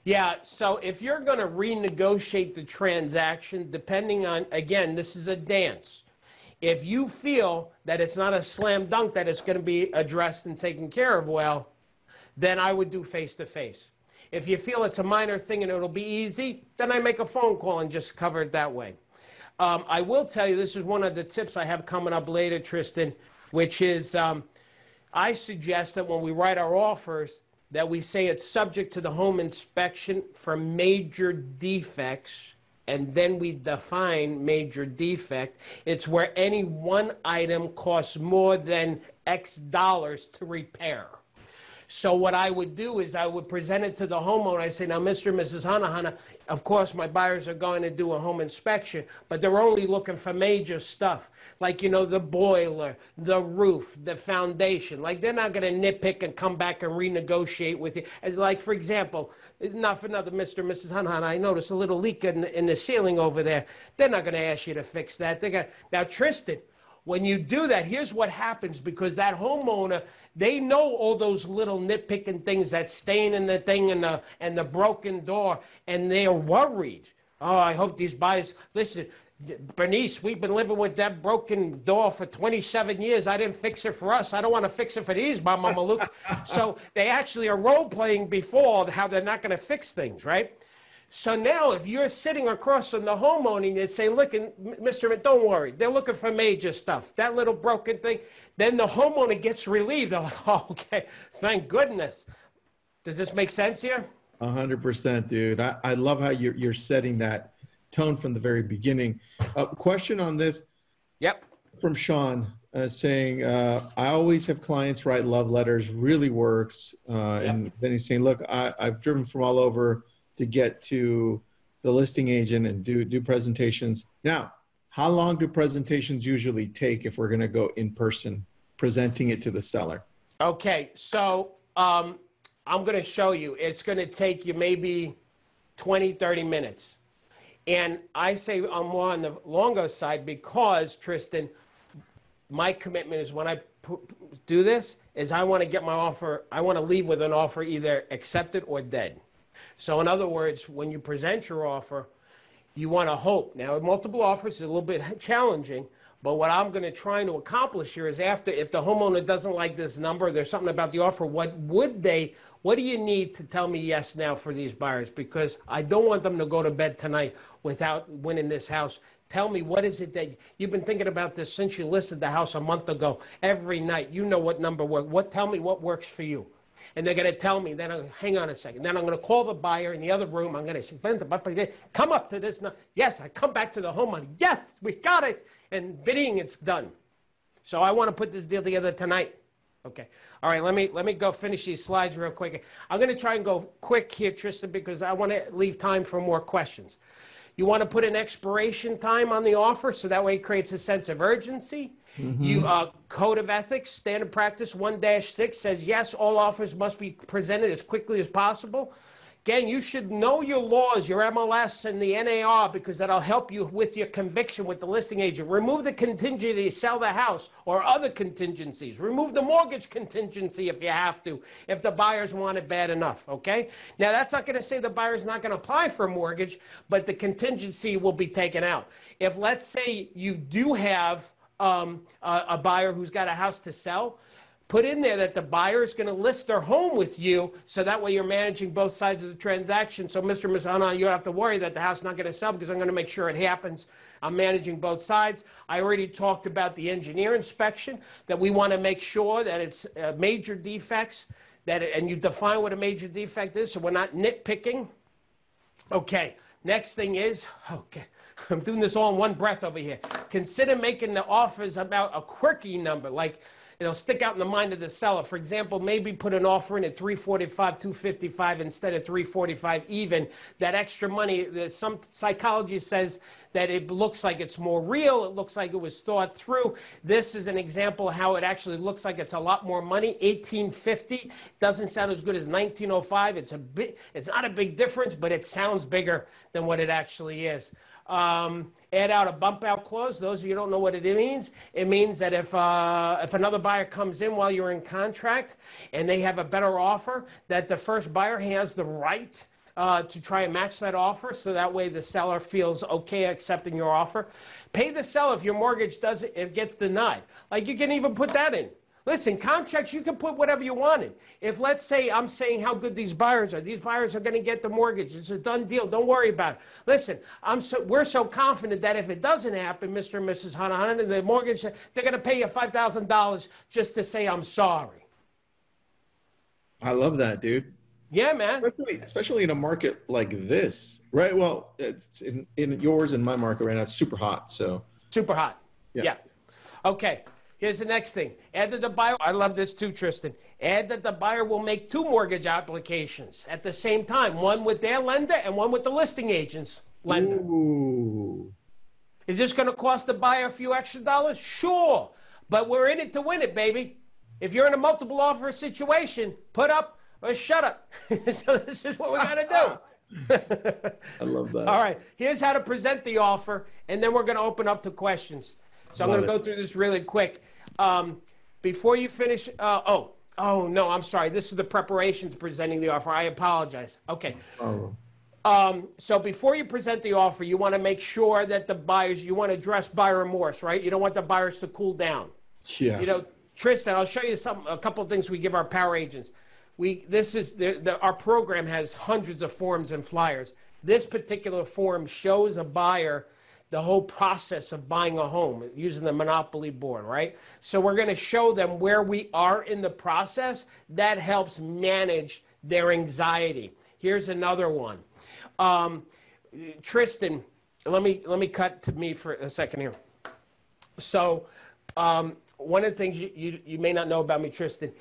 Yeah, so if you're going to renegotiate the transaction, depending on, again, this is a dance. If you feel that it's not a slam dunk that it's going to be addressed and taken care of well, then I would do face-to-face. If you feel it's a minor thing and it'll be easy, then I make a phone call and just cover it that way. I will tell you, this is one of the tips I have coming up later, Tristan. which is I suggest that when we write our offers, that we say it's subject to the home inspection for major defects, and then we define major defect. It's where any one item costs more than X dollars to repair. So what I would do is I would present it to the homeowner. I say, now, Mr. and Mrs. Hanahan, of course, my buyers are going to do a home inspection, but they're only looking for major stuff, like, you know, the boiler, the roof, the foundation. Like, they're not going to nitpick and come back and renegotiate with you. As like, for example, not for another, Mr. and Mrs. Hanahan, I noticed a little leak in the ceiling over there. They're not going to ask you to fix that. They're going to... Now, Tristan, when you do that, here's what happens, because that homeowner, they know all those little nitpicking things, that stain in the thing and the broken door, and they're worried. Oh, I hope these buyers, listen, Bernice, we've been living with that broken door for 27 years. I didn't fix it for us. I don't want to fix it for these, Mama Maluk. So they actually are role-playing before how they're not going to fix things, right? So now if you're sitting across from the homeowner and they say, look, Mr., don't worry, they're looking for major stuff, that little broken thing, then the homeowner gets relieved. They're like, oh, okay, thank goodness. Does this make sense here? 100%, dude. I love how you're setting that tone from the very beginning. Question on this. Yep. From Sean saying, I always have clients write love letters, really works. And then he's saying, look, I've driven from all over to get to the listing agent and do presentations. Now, how long do presentations usually take if we're going to go in person, presenting it to the seller? Okay, so I'm going to show you. It's going to take you maybe 20, 30 minutes. And I say I'm more on the longer side because, Tristan, my commitment is when I do this is I want to get my offer. I want to leave with an offer either accepted or dead. So in other words, when you present your offer, you want to hope. Now, multiple offers is a little bit challenging, but what I'm going to try to accomplish here is after, if the homeowner doesn't like this number, there's something about the offer, what do you need to tell me yes now for these buyers? Because I don't want them to go to bed tonight without winning this house. Tell me, what is it that you've been thinking about this since you listed the house a month ago? Every night, you know what number works. Tell me what works for you. And they're going to tell me, then I'll hang on a second. Then I'm going to call the buyer in the other room. I'm going to come up to this. Yes, I come back to the homeowner. Yes, we got it. And bidding, it's done. So I want to put this deal together tonight. Okay. All right. Let me go finish these slides real quick. I'm going to try and go quick here, Tristan, because I want to leave time for more questions. You want to put an expiration time on the offer so that way it creates a sense of urgency. Mm-hmm. You Code of Ethics, Standard Practice 1-6 says, yes, all offers must be presented as quickly as possible. Again, you should know your laws, your MLS and the NAR, because that'll help you with your conviction with the listing agent. Remove the contingency, sell the house, or other contingencies. Remove the mortgage contingency if you have to, if the buyers want it bad enough, okay? Now, that's not going to say the buyer's not going to apply for a mortgage, but the contingency will be taken out. If, let's say, you do have a buyer who's got a house to sell, put in there that the buyer is going to list their home with you, so that way you're managing both sides of the transaction. So Mr. and Mrs. Hanahan, you don't have to worry that the house is not going to sell because I'm going to make sure it happens. I'm managing both sides. I already talked about the engineer inspection, that we want to make sure that it's major defects, and you define what a major defect is, so we're not nitpicking. Okay, next thing is, okay, I'm doing this all in one breath over here. Consider making the offers about a quirky number, like it'll stick out in the mind of the seller. For example, maybe put an offer in at 345, 255 instead of 345 even. That extra money, some psychology says that it looks like it's more real. It looks like it was thought through. This is an example of how it actually looks like it's a lot more money. 1850 doesn't sound as good as 1905. It's not a big difference, but it sounds bigger than what it actually is. Add out a bump out clause. Those of you who don't know what it means that if another buyer comes in while you're in contract and they have a better offer, that the first buyer has the right to try and match that offer, so that way the seller feels okay accepting your offer. Pay the seller if your mortgage gets denied. Like, you can even put that in. Listen, contracts, you can put whatever you want in. If, let's say, I'm saying how good these buyers are going to get the mortgage. It's a done deal. Don't worry about it. Listen, we're so confident that if it doesn't happen, Mr. and Mrs. Hanahan, and the mortgage, they're going to pay you $5,000 just to say, I'm sorry. I love that, dude. Yeah, man. Especially in a market like this, right? Well, it's in yours and my market right now, it's super hot, so. Super hot. Yeah. Okay. Here's the next thing. Add that the buyer, I love this too, Tristan. Add that the buyer will make two mortgage applications at the same time, one with their lender and one with the listing agent's lender. Ooh. Is this going to cost the buyer a few extra dollars? Sure. But we're in it to win it, baby. If you're in a multiple offer situation, put up or shut up. So this is what we got to do. I love that. All right. Here's how to present the offer, and then we're going to open up to questions. So I'm going to go through this really quick. Before you finish, no, I'm sorry. This is the preparation to presenting the offer. I apologize. Okay. So before you present the offer, you want to make sure that the buyers, you want to address buyer remorse, right? You don't want the buyers to cool down. Yeah. You know, Tristan, I'll show you a couple of things we give our power agents. Our program has hundreds of forms and flyers. This particular form shows a buyer the whole process of buying a home using the monopoly board, right? So we're going to show them where we are in the process. That helps manage their anxiety. Here's another one. Tristan, let me cut to me for a second here. So one of the things you may not know about me, Tristan,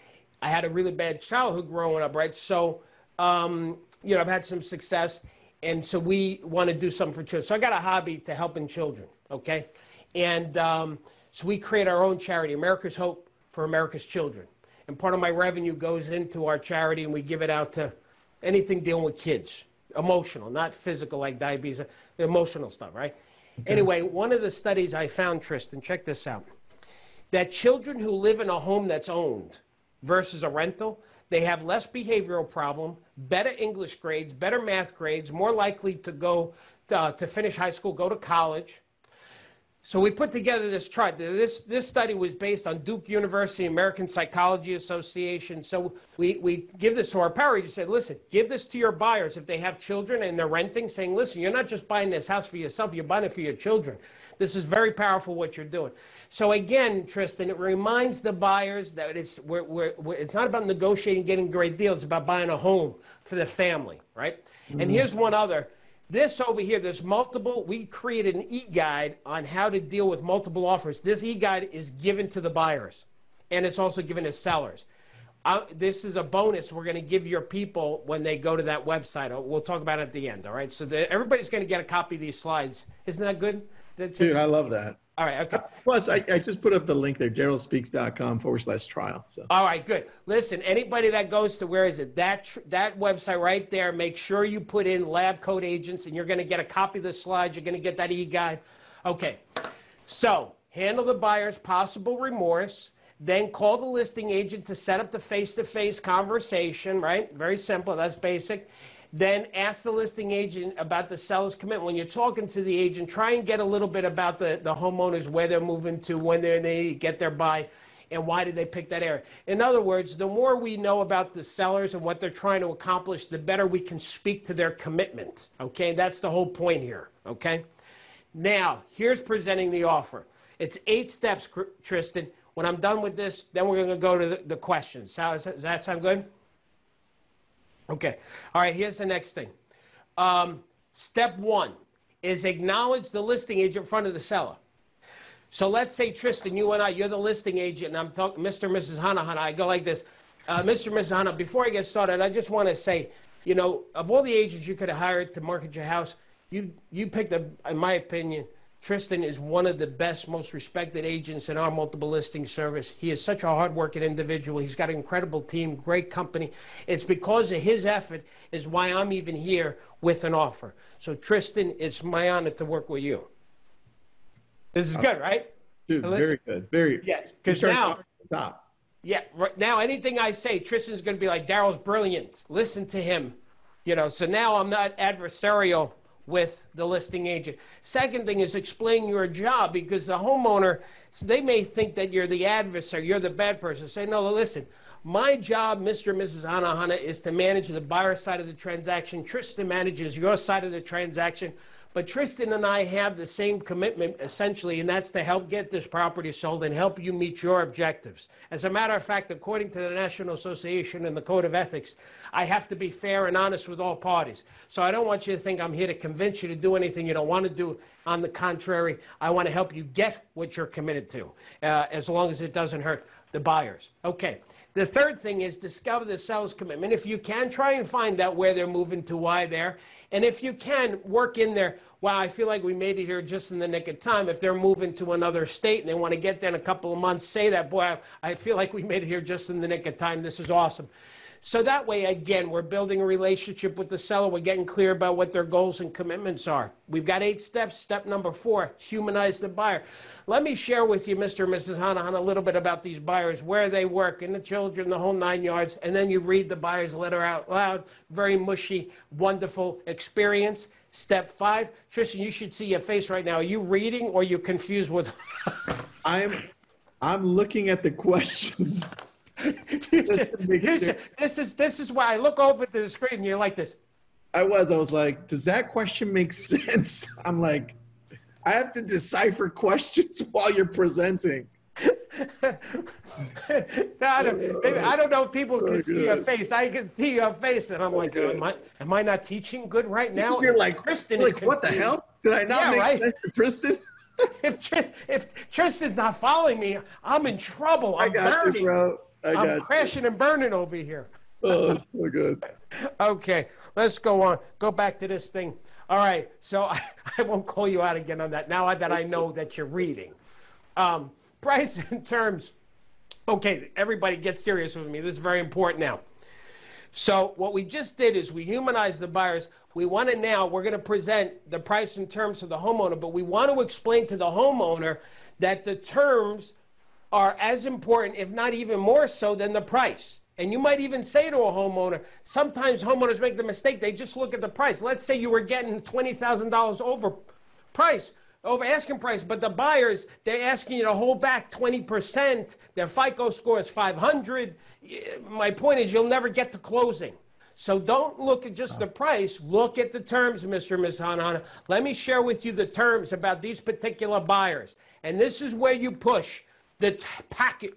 I had a really bad childhood growing up, right? So, you know, I've had some success. And so we want to do something for children. So I got a hobby to helping children, okay? And so we create our own charity, America's Hope for America's Children. And part of my revenue goes into our charity, and we give it out to anything dealing with kids, emotional, not physical like diabetes, emotional stuff, right? Okay. Anyway, one of the studies I found, Tristan, check this out, that children who live in a home that's owned versus a rental, they have less behavioral problem, better English grades, better math grades, more likely to go to finish high school, go to college. So we put together this chart. This study was based on Duke University, American Psychology Association. So we give this to our power agents. Said, listen, give this to your buyers if they have children and they're renting, saying, listen, you're not just buying this house for yourself, you're buying it for your children. This is very powerful what you're doing. So again, Tristan, it reminds the buyers that it's not about negotiating, getting a great deal. It's about buying a home for the family, right? Mm-hmm. And here's one other. This over here, there's multiple. We created an e-guide on how to deal with multiple offers. This e-guide is given to the buyers, and it's also given to sellers. This is a bonus we're going to give your people when they go to that website. We'll talk about it at the end, all right? So everybody's going to get a copy of these slides. Isn't that good? Dude, I love that. All right, okay. Plus, I just put up the link there, DarrylSpeaks.com/trial. So. All right, good. Listen, anybody that goes to, where is it? That website right there, make sure you put in Lab Coat Agents, and you're going to get a copy of the slides. You're going to get that e-guide. Okay, so handle the buyer's possible remorse, then call the listing agent to set up the face-to-face conversation, right? Very simple. That's basic. Then ask the listing agent about the seller's commitment. When you're talking to the agent, try and get a little bit about the homeowners, where they're moving to, when they get their buy, and why did they pick that area. In other words, the more we know about the sellers and what they're trying to accomplish, the better we can speak to their commitment, okay? That's the whole point here, okay? Now, here's presenting the offer. It's 8 steps, Tristan. When I'm done with this, then we're going to go to the questions. Does that sound good? Okay. All right. Here's the next thing. Step 1 is acknowledge the listing agent in front of the seller. So let's say, Tristan, you and I, you're the listing agent, and I'm talking Mr. and Mrs. Hanahan. I go like this. Mr. and Mrs. Hanahan, before I get started, I just want to say, you know, of all the agents you could have hired to market your house, you picked, in my opinion, Tristan is one of the best, most respected agents in our multiple listing service. He is such a hardworking individual. He's got an incredible team, great company. It's because of his effort is why I'm even here with an offer. So, Tristan, it's my honor to work with you. This is good, right? Dude, very good. Very. Yes, because now, right now, anything I say, Tristan's going to be like, Darryl's brilliant. Listen to him. You know, so now I'm not adversarial with the listing agent. Second thing is explain your job, because the homeowner, they may think that you're the adversary, you're the bad person. Say, no, listen, my job, Mr. and Mrs. Hanahan, is to manage the buyer side of the transaction. Tristan manages your side of the transaction. But Tristan and I have the same commitment, essentially, and that's to help get this property sold and help you meet your objectives. As a matter of fact, according to the National Association and the Code of Ethics, I have to be fair and honest with all parties. So I don't want you to think I'm here to convince you to do anything you don't want to do. On the contrary, I want to help you get what you're committed to, as long as it doesn't hurt the buyers. Okay. The third thing is discover the seller's commitment. If you can, try and find out where they're moving to, why there. And if you can, work in there, wow, I feel like we made it here just in the nick of time. If they're moving to another state and they want to get there in a couple of months, say that, boy, I feel like we made it here just in the nick of time. This is awesome. So that way, again, we're building a relationship with the seller. We're getting clear about what their goals and commitments are. We've got 8 steps. Step number 4, humanize the buyer. Let me share with you, Mr. and Mrs. Hanahan, a little bit about these buyers, where they work, and the children, the whole 9 yards. And then you read the buyer's letter out loud. Very mushy, wonderful experience. Step 5, Tristan, you should see your face right now. Are you reading or are you confused with? I'm looking at the questions. This is why I look over to the screen and you're like this. I was like, does that question make sense? I'm like, I have to decipher questions while you're presenting. I don't know if people can see your face. I can see your face, and I'm like, am I not teaching good right now? You're like, Kristen, like, what the hell? Did I not make sense to Kristen? If Tristan's not following me, I'm in trouble. I'm burning. I'm crashing and burning over here. Oh, that's so good. Okay, let's go on. Go back to this thing. All right, so I won't call you out again on that now that I know that you're reading. Price and terms. Okay, everybody get serious with me. This is very important now. So what we just did is we humanized the buyers. We want to now, we're going to present the price and terms to the homeowner, but we want to explain to the homeowner that the terms are as important, if not even more so, than the price. And you might even say to a homeowner, sometimes homeowners make the mistake, they just look at the price. Let's say you were getting $20,000 over asking price, but the buyers, they're asking you to hold back 20%. Their FICO score is 500. My point is, you'll never get to closing. So don't look at just the price, look at the terms, Mr. and Ms. Hanahan. Let me share with you the terms about these particular buyers. And this is where you push the package,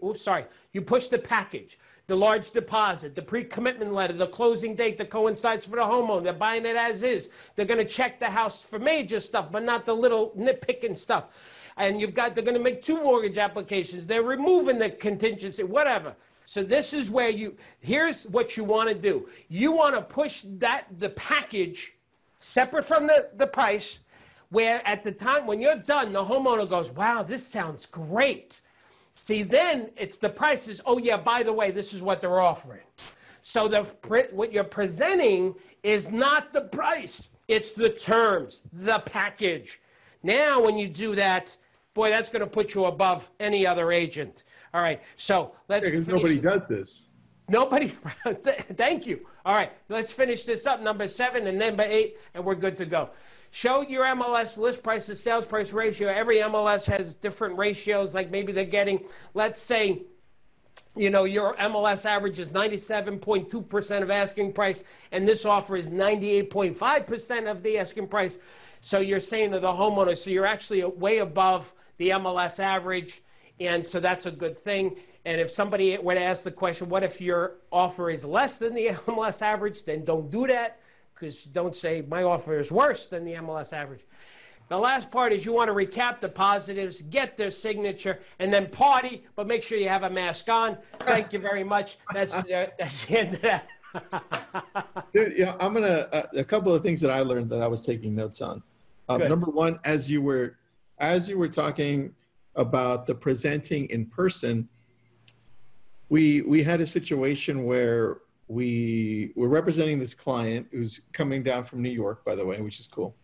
you push the package, the large deposit, the pre-commitment letter, the closing date that coincides for the homeowner. They're buying it as is. They're going to check the house for major stuff, but not the little nitpicking stuff. And you've got, they're going to make 2 mortgage applications. They're removing the contingency, whatever. So this is where you, here's what you want to do. You want to push that, the package separate from the price, where at the time when you're done, the homeowner goes, wow, this sounds great. See, then it's the prices. Oh, yeah, by the way, this is what they're offering. So what you're presenting is not the price. It's the terms, the package. Now, when you do that, boy, that's going to put you above any other agent. All right, so let's finish. Nobody does this. Nobody. Thank you. All right, let's finish this up. Number 7 and number 8, and we're good to go. Show your MLS list price to sales price ratio. Every MLS has different ratios, like maybe they're getting, let's say, you know, your MLS average is 97.2% of asking price, and this offer is 98.5% of the asking price. So you're saying to the homeowner, so you're actually way above the MLS average, and so that's a good thing. And if somebody were to ask the question, what if your offer is less than the MLS average, then don't do that. Because don't say my offer is worse than the MLS average. The last part is you want to recap the positives, get their signature, and then party, but make sure you have a mask on. Thank you very much. That's the end of that. Dude, you know, I'm going to, a couple of things that I learned that I was taking notes on. Number one, as you were talking about the presenting in person, we had a situation where we were representing this client who's coming down from New York, by the way, which is cool.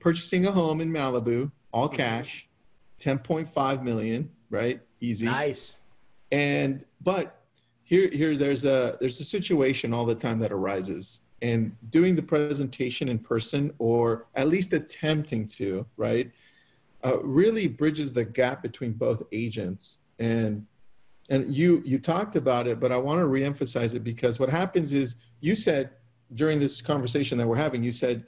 Purchasing a home in Malibu, all cash, $10.5 million, right? Easy. Nice. And, but there's a situation all the time that arises. and doing the presentation in person, or at least attempting to, right, really bridges the gap between both agents. And you talked about it, but I want to reemphasize it, because what happens is, you said during this conversation that we're having, you said,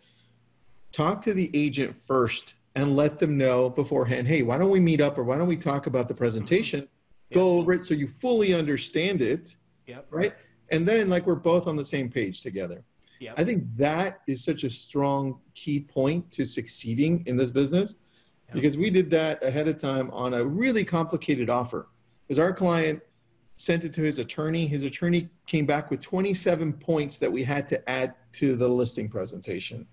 talk to the agent first and let them know beforehand, hey, why don't we meet up, or why don't we talk about the presentation, mm-hmm. go over it so you fully understand it, yep. right? And then, like, we're both on the same page together. Yep. I think that is such a strong key point to succeeding in this business, yep. because we did that ahead of time on a really complicated offer, because our client sent it to his attorney. His attorney came back with 27 points that we had to add to the listing presentation,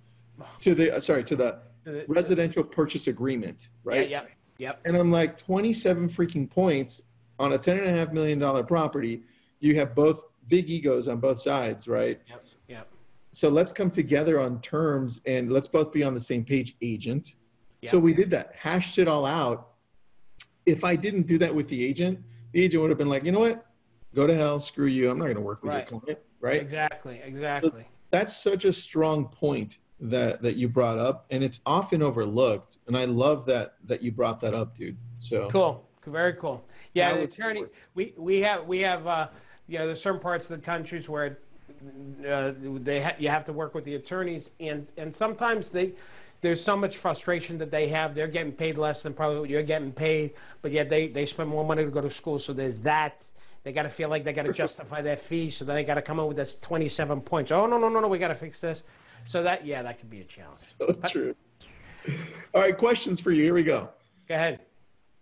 to the, sorry, to the residential purchase agreement, right? Yeah, yep, yep. And I'm like, 27 freaking points on a $10.5 million property. You have both big egos on both sides, right? Yep, yep. So let's come together on terms, and let's both be on the same page, agent. Yep. So we did that, hashed it all out. If I didn't do that with the agent would have been like, you know what? Go to hell, screw you. I'm not going to work with right. your client, right? Exactly, exactly. So that's such a strong point that you brought up, and it's often overlooked. And I love that you brought that up, dude. So cool, very cool. Yeah, the attorney. We have you know, there's certain parts of the countries where you have to work with the attorneys, and sometimes there's so much frustration that they have. They're getting paid less than probably what you're getting paid, but yet they spend more money to go to school. So there's that. They got to feel like they got to justify their fee, so then they got to come up with this 27 points. Oh, no, we got to fix this. So that, yeah, that could be a challenge. So true. All right, questions for you. Here we go. Go ahead.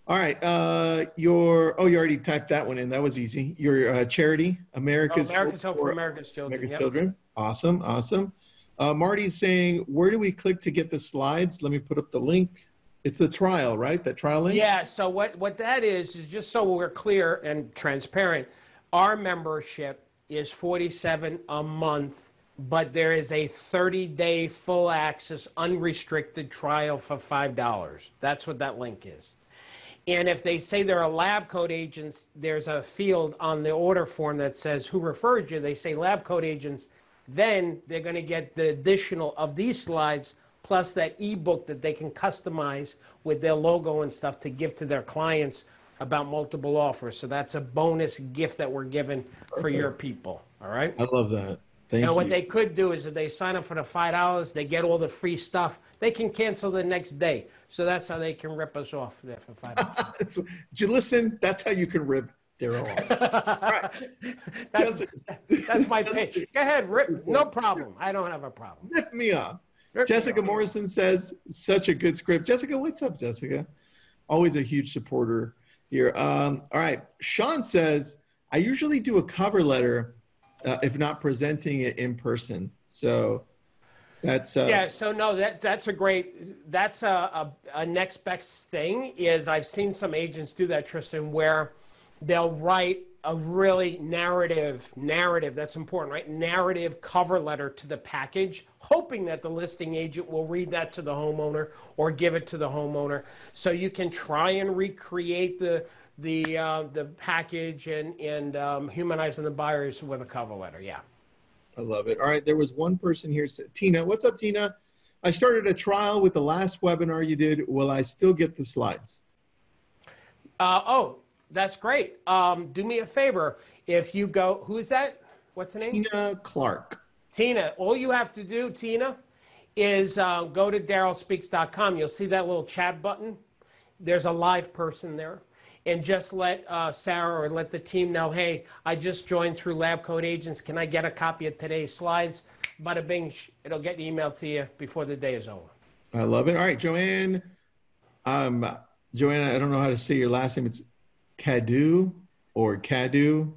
All right. You already typed that one in. That was easy. Your charity, America's Hope for America's Children. American yep. Children. Awesome, awesome. Marty's saying, where do we click to get the slides? Let me put up the link. It's a trial, right? That trial link? Yeah, so what that is just so we're clear and transparent, our membership is $47 a month, but there is a 30-day full access, unrestricted trial for $5. That's what that link is. And if they say there are lab coat agents, there's a field on the order form that says who referred you. They say lab coat agents, then they're going to get the additional of these slides plus that ebook that they can customize with their logo and stuff to give to their clients about multiple offers. So that's a bonus gift that we're giving Perfect. For your people. All right. I love that. Thank now, you. What they could do is if they sign up for the $5, they get all the free stuff. They can cancel the next day. So that's how they can rip us off there for $5. Did you listen? That's how you can rip Darryl off. All right. That's my pitch. Go ahead, rip. No problem. I don't have a problem. Rip me off. Jessica Morrison says, such a good script. Jessica, what's up, Jessica? Always a huge supporter here. All right. Sean says, I usually do a cover letter if not presenting it in person. So that's yeah. So no, that's a great, that's a next best thing is I've seen some agents do that, Tristan, where they'll write a really narrative. That's important, right? Narrative cover letter to the package, hoping that the listing agent will read that to the homeowner or give it to the homeowner. So you can try and recreate the package and humanizing the buyers with a cover letter. Yeah. I love it. All right. There was one person here. Tina, what's up, Tina? I started a trial with the last webinar you did. Will I still get the slides? Oh, that's great. Do me a favor. If you go, who is that? What's the name? Tina Clark. Tina. All you have to do, Tina, is go to DarrylSpeaks.com. You'll see that little chat button. There's a live person there. And just let Sarah or let the team know, hey, I just joined through Lab Coat Agents. Can I get a copy of today's slides? Bada bing, it'll get emailed to you before the day is over. I love it. All right, Joanne. Joanne, I don't know how to say your last name. It's Cadu or Cadu.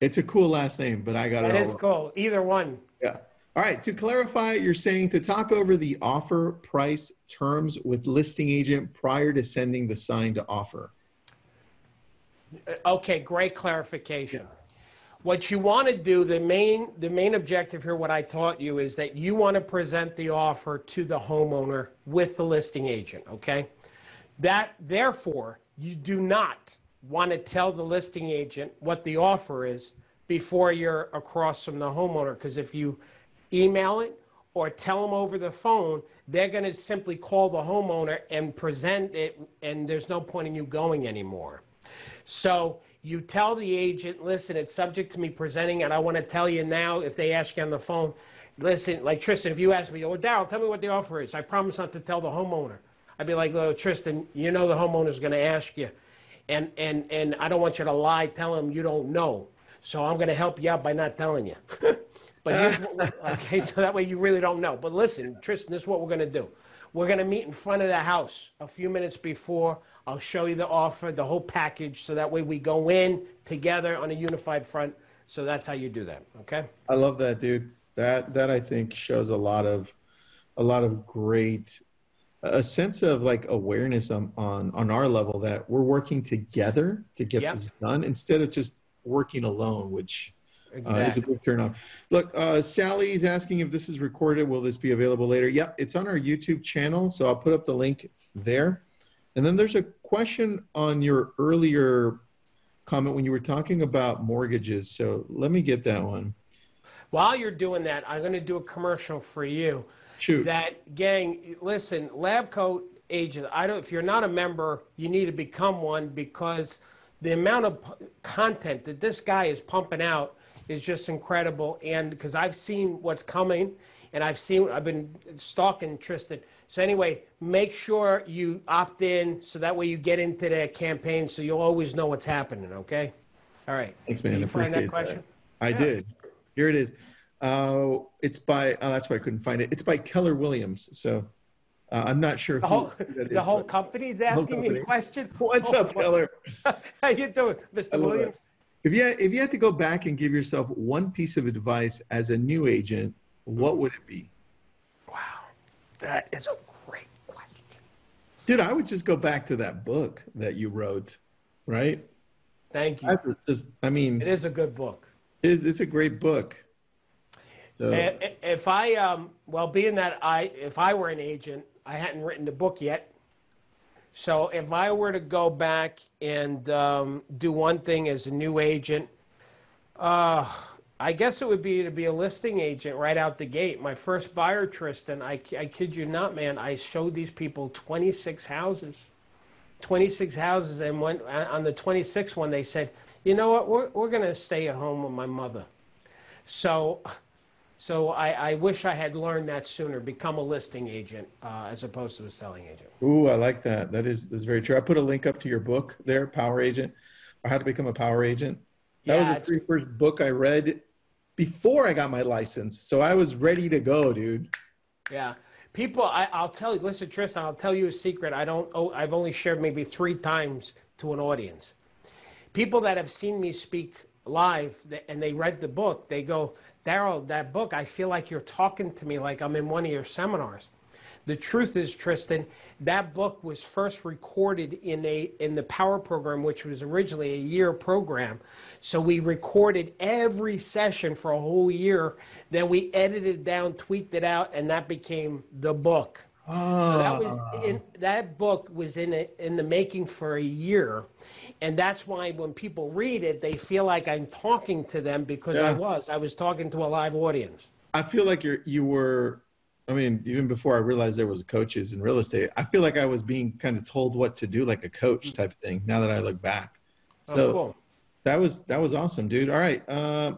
It's a cool last name, but I got it all wrong. That is cool. Either one. Yeah. All right. To clarify, you're saying to talk over the offer, price, terms with listing agent prior to sending the signed offer. Okay, great clarification. Yeah. What you want to do, the main objective here, what I taught you, is that you want to present the offer to the homeowner with the listing agent, okay? That, therefore, you do not want to tell the listing agent what the offer is before you're across from the homeowner, because if you email it, or tell them over the phone, they're going to simply call the homeowner and present it, and there's no point in you going anymore. So you tell the agent, listen, it's subject to me presenting, and I want to tell you now, if they ask you on the phone, listen, like Tristan, if you ask me, oh, Darryl, tell me what the offer is. I promise not to tell the homeowner. I'd be like, oh, Tristan, you know the homeowner's going to ask you, and I don't want you to lie, tell him you don't know. So I'm going to help you out by not telling you. But here's what we're, okay, so that way you really don't know. But listen, Tristan, this is what we're going to do. We're going to meet in front of the house a few minutes before. I'll show you the offer, the whole package, so that way we go in together on a unified front. So that's how you do that, okay? I love that, dude. That I think shows a lot of great, a sense of like awareness on our level that we're working together to get this done instead of just working alone, which is a big turnoff. Look, Sally's asking if this is recorded. Will this be available later? Yep, it's on our YouTube channel, so I'll put up the link there. And then there's a question on your earlier comment when you were talking about mortgages. So let me get that one. While you're doing that, I'm going to do a commercial for you. Shoot. That gang, listen, Lab Coat Agents, if you're not a member, you need to become one, because the amount of content that this guy is pumping out is just incredible. And because I've seen what's coming, and I've been stalking Tristan. So anyway, make sure you opt in so that way you get into that campaign, so you'll always know what's happening, okay? All right. Thanks, man. Did you find that question? I did. Here it is. It's by, oh, that's why I couldn't find it. It's by Keller Williams. So I'm not sure. The whole company's asking me a question. What's up, Keller? How you doing, Mr. Williams? If you had to go back and give yourself one piece of advice as a new agent, what would it be? Wow, that is a great question. Dude, I would just go back to that book that you wrote, right? Thank you. It is a good book. It's a great book. So if I, well, being that if I were an agent, I hadn't written the book yet. So if I were to go back and do one thing as a new agent, I guess it would be to be a listing agent right out the gate. My first buyer, Tristan, I kid you not, man, I showed these people 26 houses. And when, on the 26th one, they said, you know what, we're going to stay at home with my mother. So I wish I had learned that sooner, become a listing agent as opposed to a selling agent. Ooh, I like that. That's very true. I put a link up to your book there, Power Agent, or How to Become a Power Agent. That was the very first book I read before I got my license. So I was ready to go, dude. Yeah. People, I'll tell you, listen, Tristan, I'll tell you a secret. I've only shared maybe 3 times to an audience. People that have seen me speak live and they read the book, they go, Darryl, that book, I feel like you're talking to me like I'm in one of your seminars. The truth is, Tristan, that book was first recorded in the Power program, which was originally a year program. So we recorded every session for a whole year. Then we edited it down, tweaked it out, and that became the book. Oh. So that book was in the making for a year. And that's why when people read it, they feel like I'm talking to them, because I was talking to a live audience. I feel like you were, I mean, even before I realized there was coaches in real estate, I feel like I was being kind of told what to do, like a coach type of thing, now that I look back. So cool. That was awesome, dude. All right.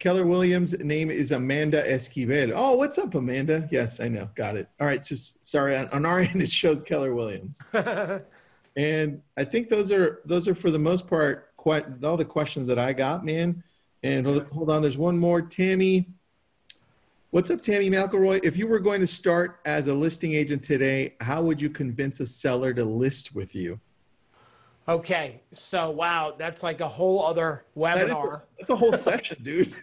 Keller Williams' name is Amanda Esquivel. Oh, what's up, Amanda? Yes, I know. Got it. All right. Just sorry. On our end, it shows Keller Williams. And I think those are for the most part quite all the questions that I got, man. And hold on. There's one more. Tammy. What's up, Tammy McElroy? If you were going to start as a listing agent today, how would you convince a seller to list with you? Okay, so wow, that's like a whole other webinar. That's a whole session, dude.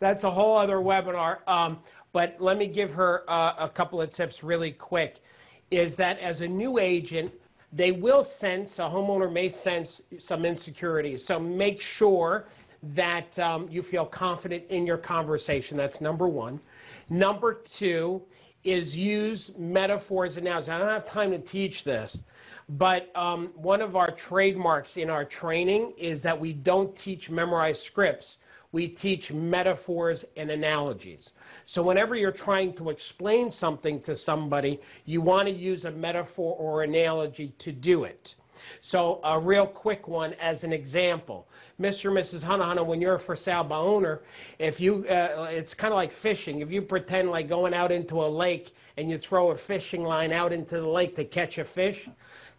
That's a whole other webinar. But let me give her a couple of tips really quick. Is that as a new agent, they will sense, a homeowner may sense some insecurity. So make sure that you feel confident in your conversation. That's number one. Number two is use metaphors and nouns. I don't have time to teach this, But one of our trademarks in our training is that we don't teach memorized scripts. We teach metaphors and analogies. So whenever you're trying to explain something to somebody, you want to use a metaphor or analogy to do it. So a real quick one as an example, Mr. and Mrs. Hanahan, when you're a for sale by owner, if you, it's kind of like fishing. If you pretend like going out into a lake and you throw a fishing line out into the lake to catch a fish,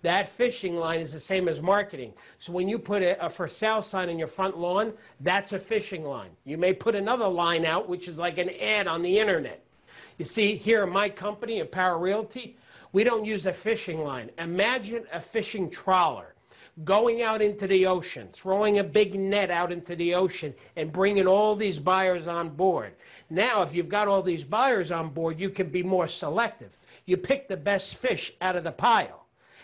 that fishing line is the same as marketing. So when you put a for sale sign on your front lawn, that's a fishing line. You may put another line out, which is like an ad on the internet. You see, here in my company, Empower Realty, we don't use a fishing line. Imagine a fishing trawler going out into the ocean, throwing a big net out into the ocean and bringing all these buyers on board. Now, if you've got all these buyers on board, you can be more selective. You pick the best fish out of the pile.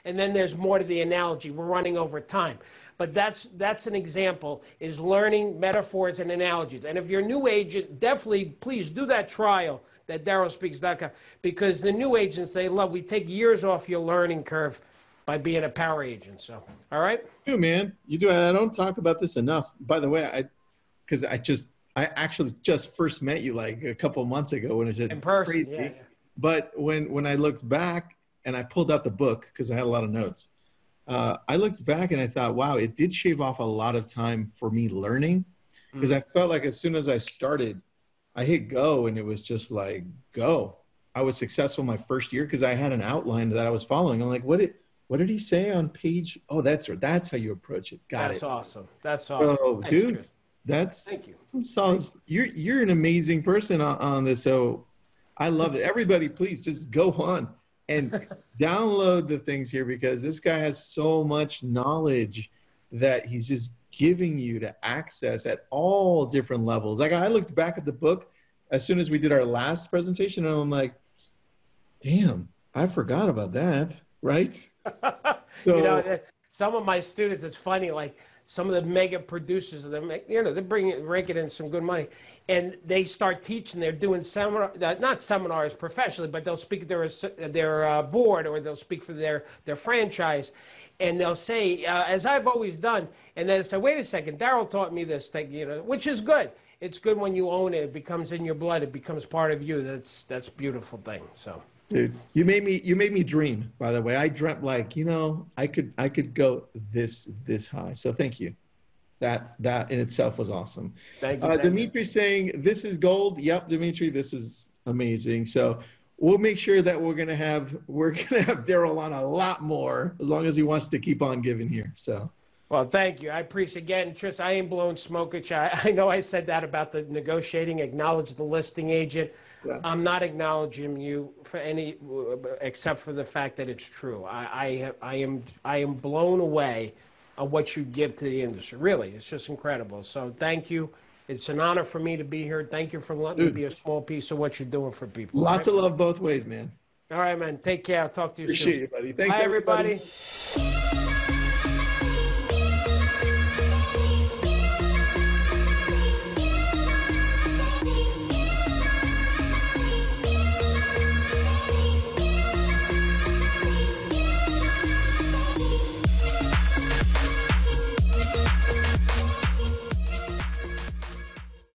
And then there's more to the analogy. We're running over time. But that's an example, is learning metaphors and analogies. And if you're a new agent, definitely please do that trial that DarrylSpeaks.com, because the new agents, they love, we take years off your learning curve by being a power agent. So, all right? You, man. You do. I don't talk about this enough. By the way, I actually just first met you like a couple months ago when it was in person. Crazy. Yeah. But when I looked back and I pulled out the book because I had a lot of notes, I looked back and I thought, wow, it did shave off a lot of time for me learning, because I felt like as soon as I started, I hit go and it was just like, go. I was successful my first year because I had an outline that I was following. I'm like, what did he say on page? Oh, that's right. That's how you approach it. Got it. That's awesome. That's awesome. Oh, dude, that's, thank you. Solid. You're an amazing person on this. So I love it. Everybody, please just go on and download the things here, because this guy has so much knowledge that he's just giving you to access at all different levels. Like I looked back at the book as soon as we did our last presentation and I'm like, damn, I forgot about that, right? So, you know, some of my students, it's funny, like some of the mega producers of them, you know, they're raking in some good money and they start teaching, they're doing not seminars professionally, but they'll speak at their board or they'll speak for their franchise. And they'll say, as I've always done, and then I say, wait a second, Darryl taught me this thing, you know, which is good. It's good when you own it. It becomes in your blood. It becomes part of you. That's a beautiful thing. So, dude, you made me dream. By the way, I dreamt like, you know, I could go this high. So thank you. That in itself was awesome. Thank you. Dimitri saying this is gold. Yep, Dimitri, this is amazing. So. We'll make sure that we're gonna have Darryl on a lot more as long as he wants to keep on giving here. So, well, thank you. I appreciate again, Tris. I ain't blowing smoke at you. I know I said that about the negotiating. Acknowledge the listing agent. Yeah. I'm not acknowledging you for any except for the fact that it's true. I am blown away on what you give to the industry. Really, it's just incredible. So thank you. It's an honor for me to be here. Thank you for letting me be a small piece of what you're doing for people. Lots of love both ways, man. All right, man. Take care. I'll talk to you soon. Appreciate you, buddy. Thanks, everybody.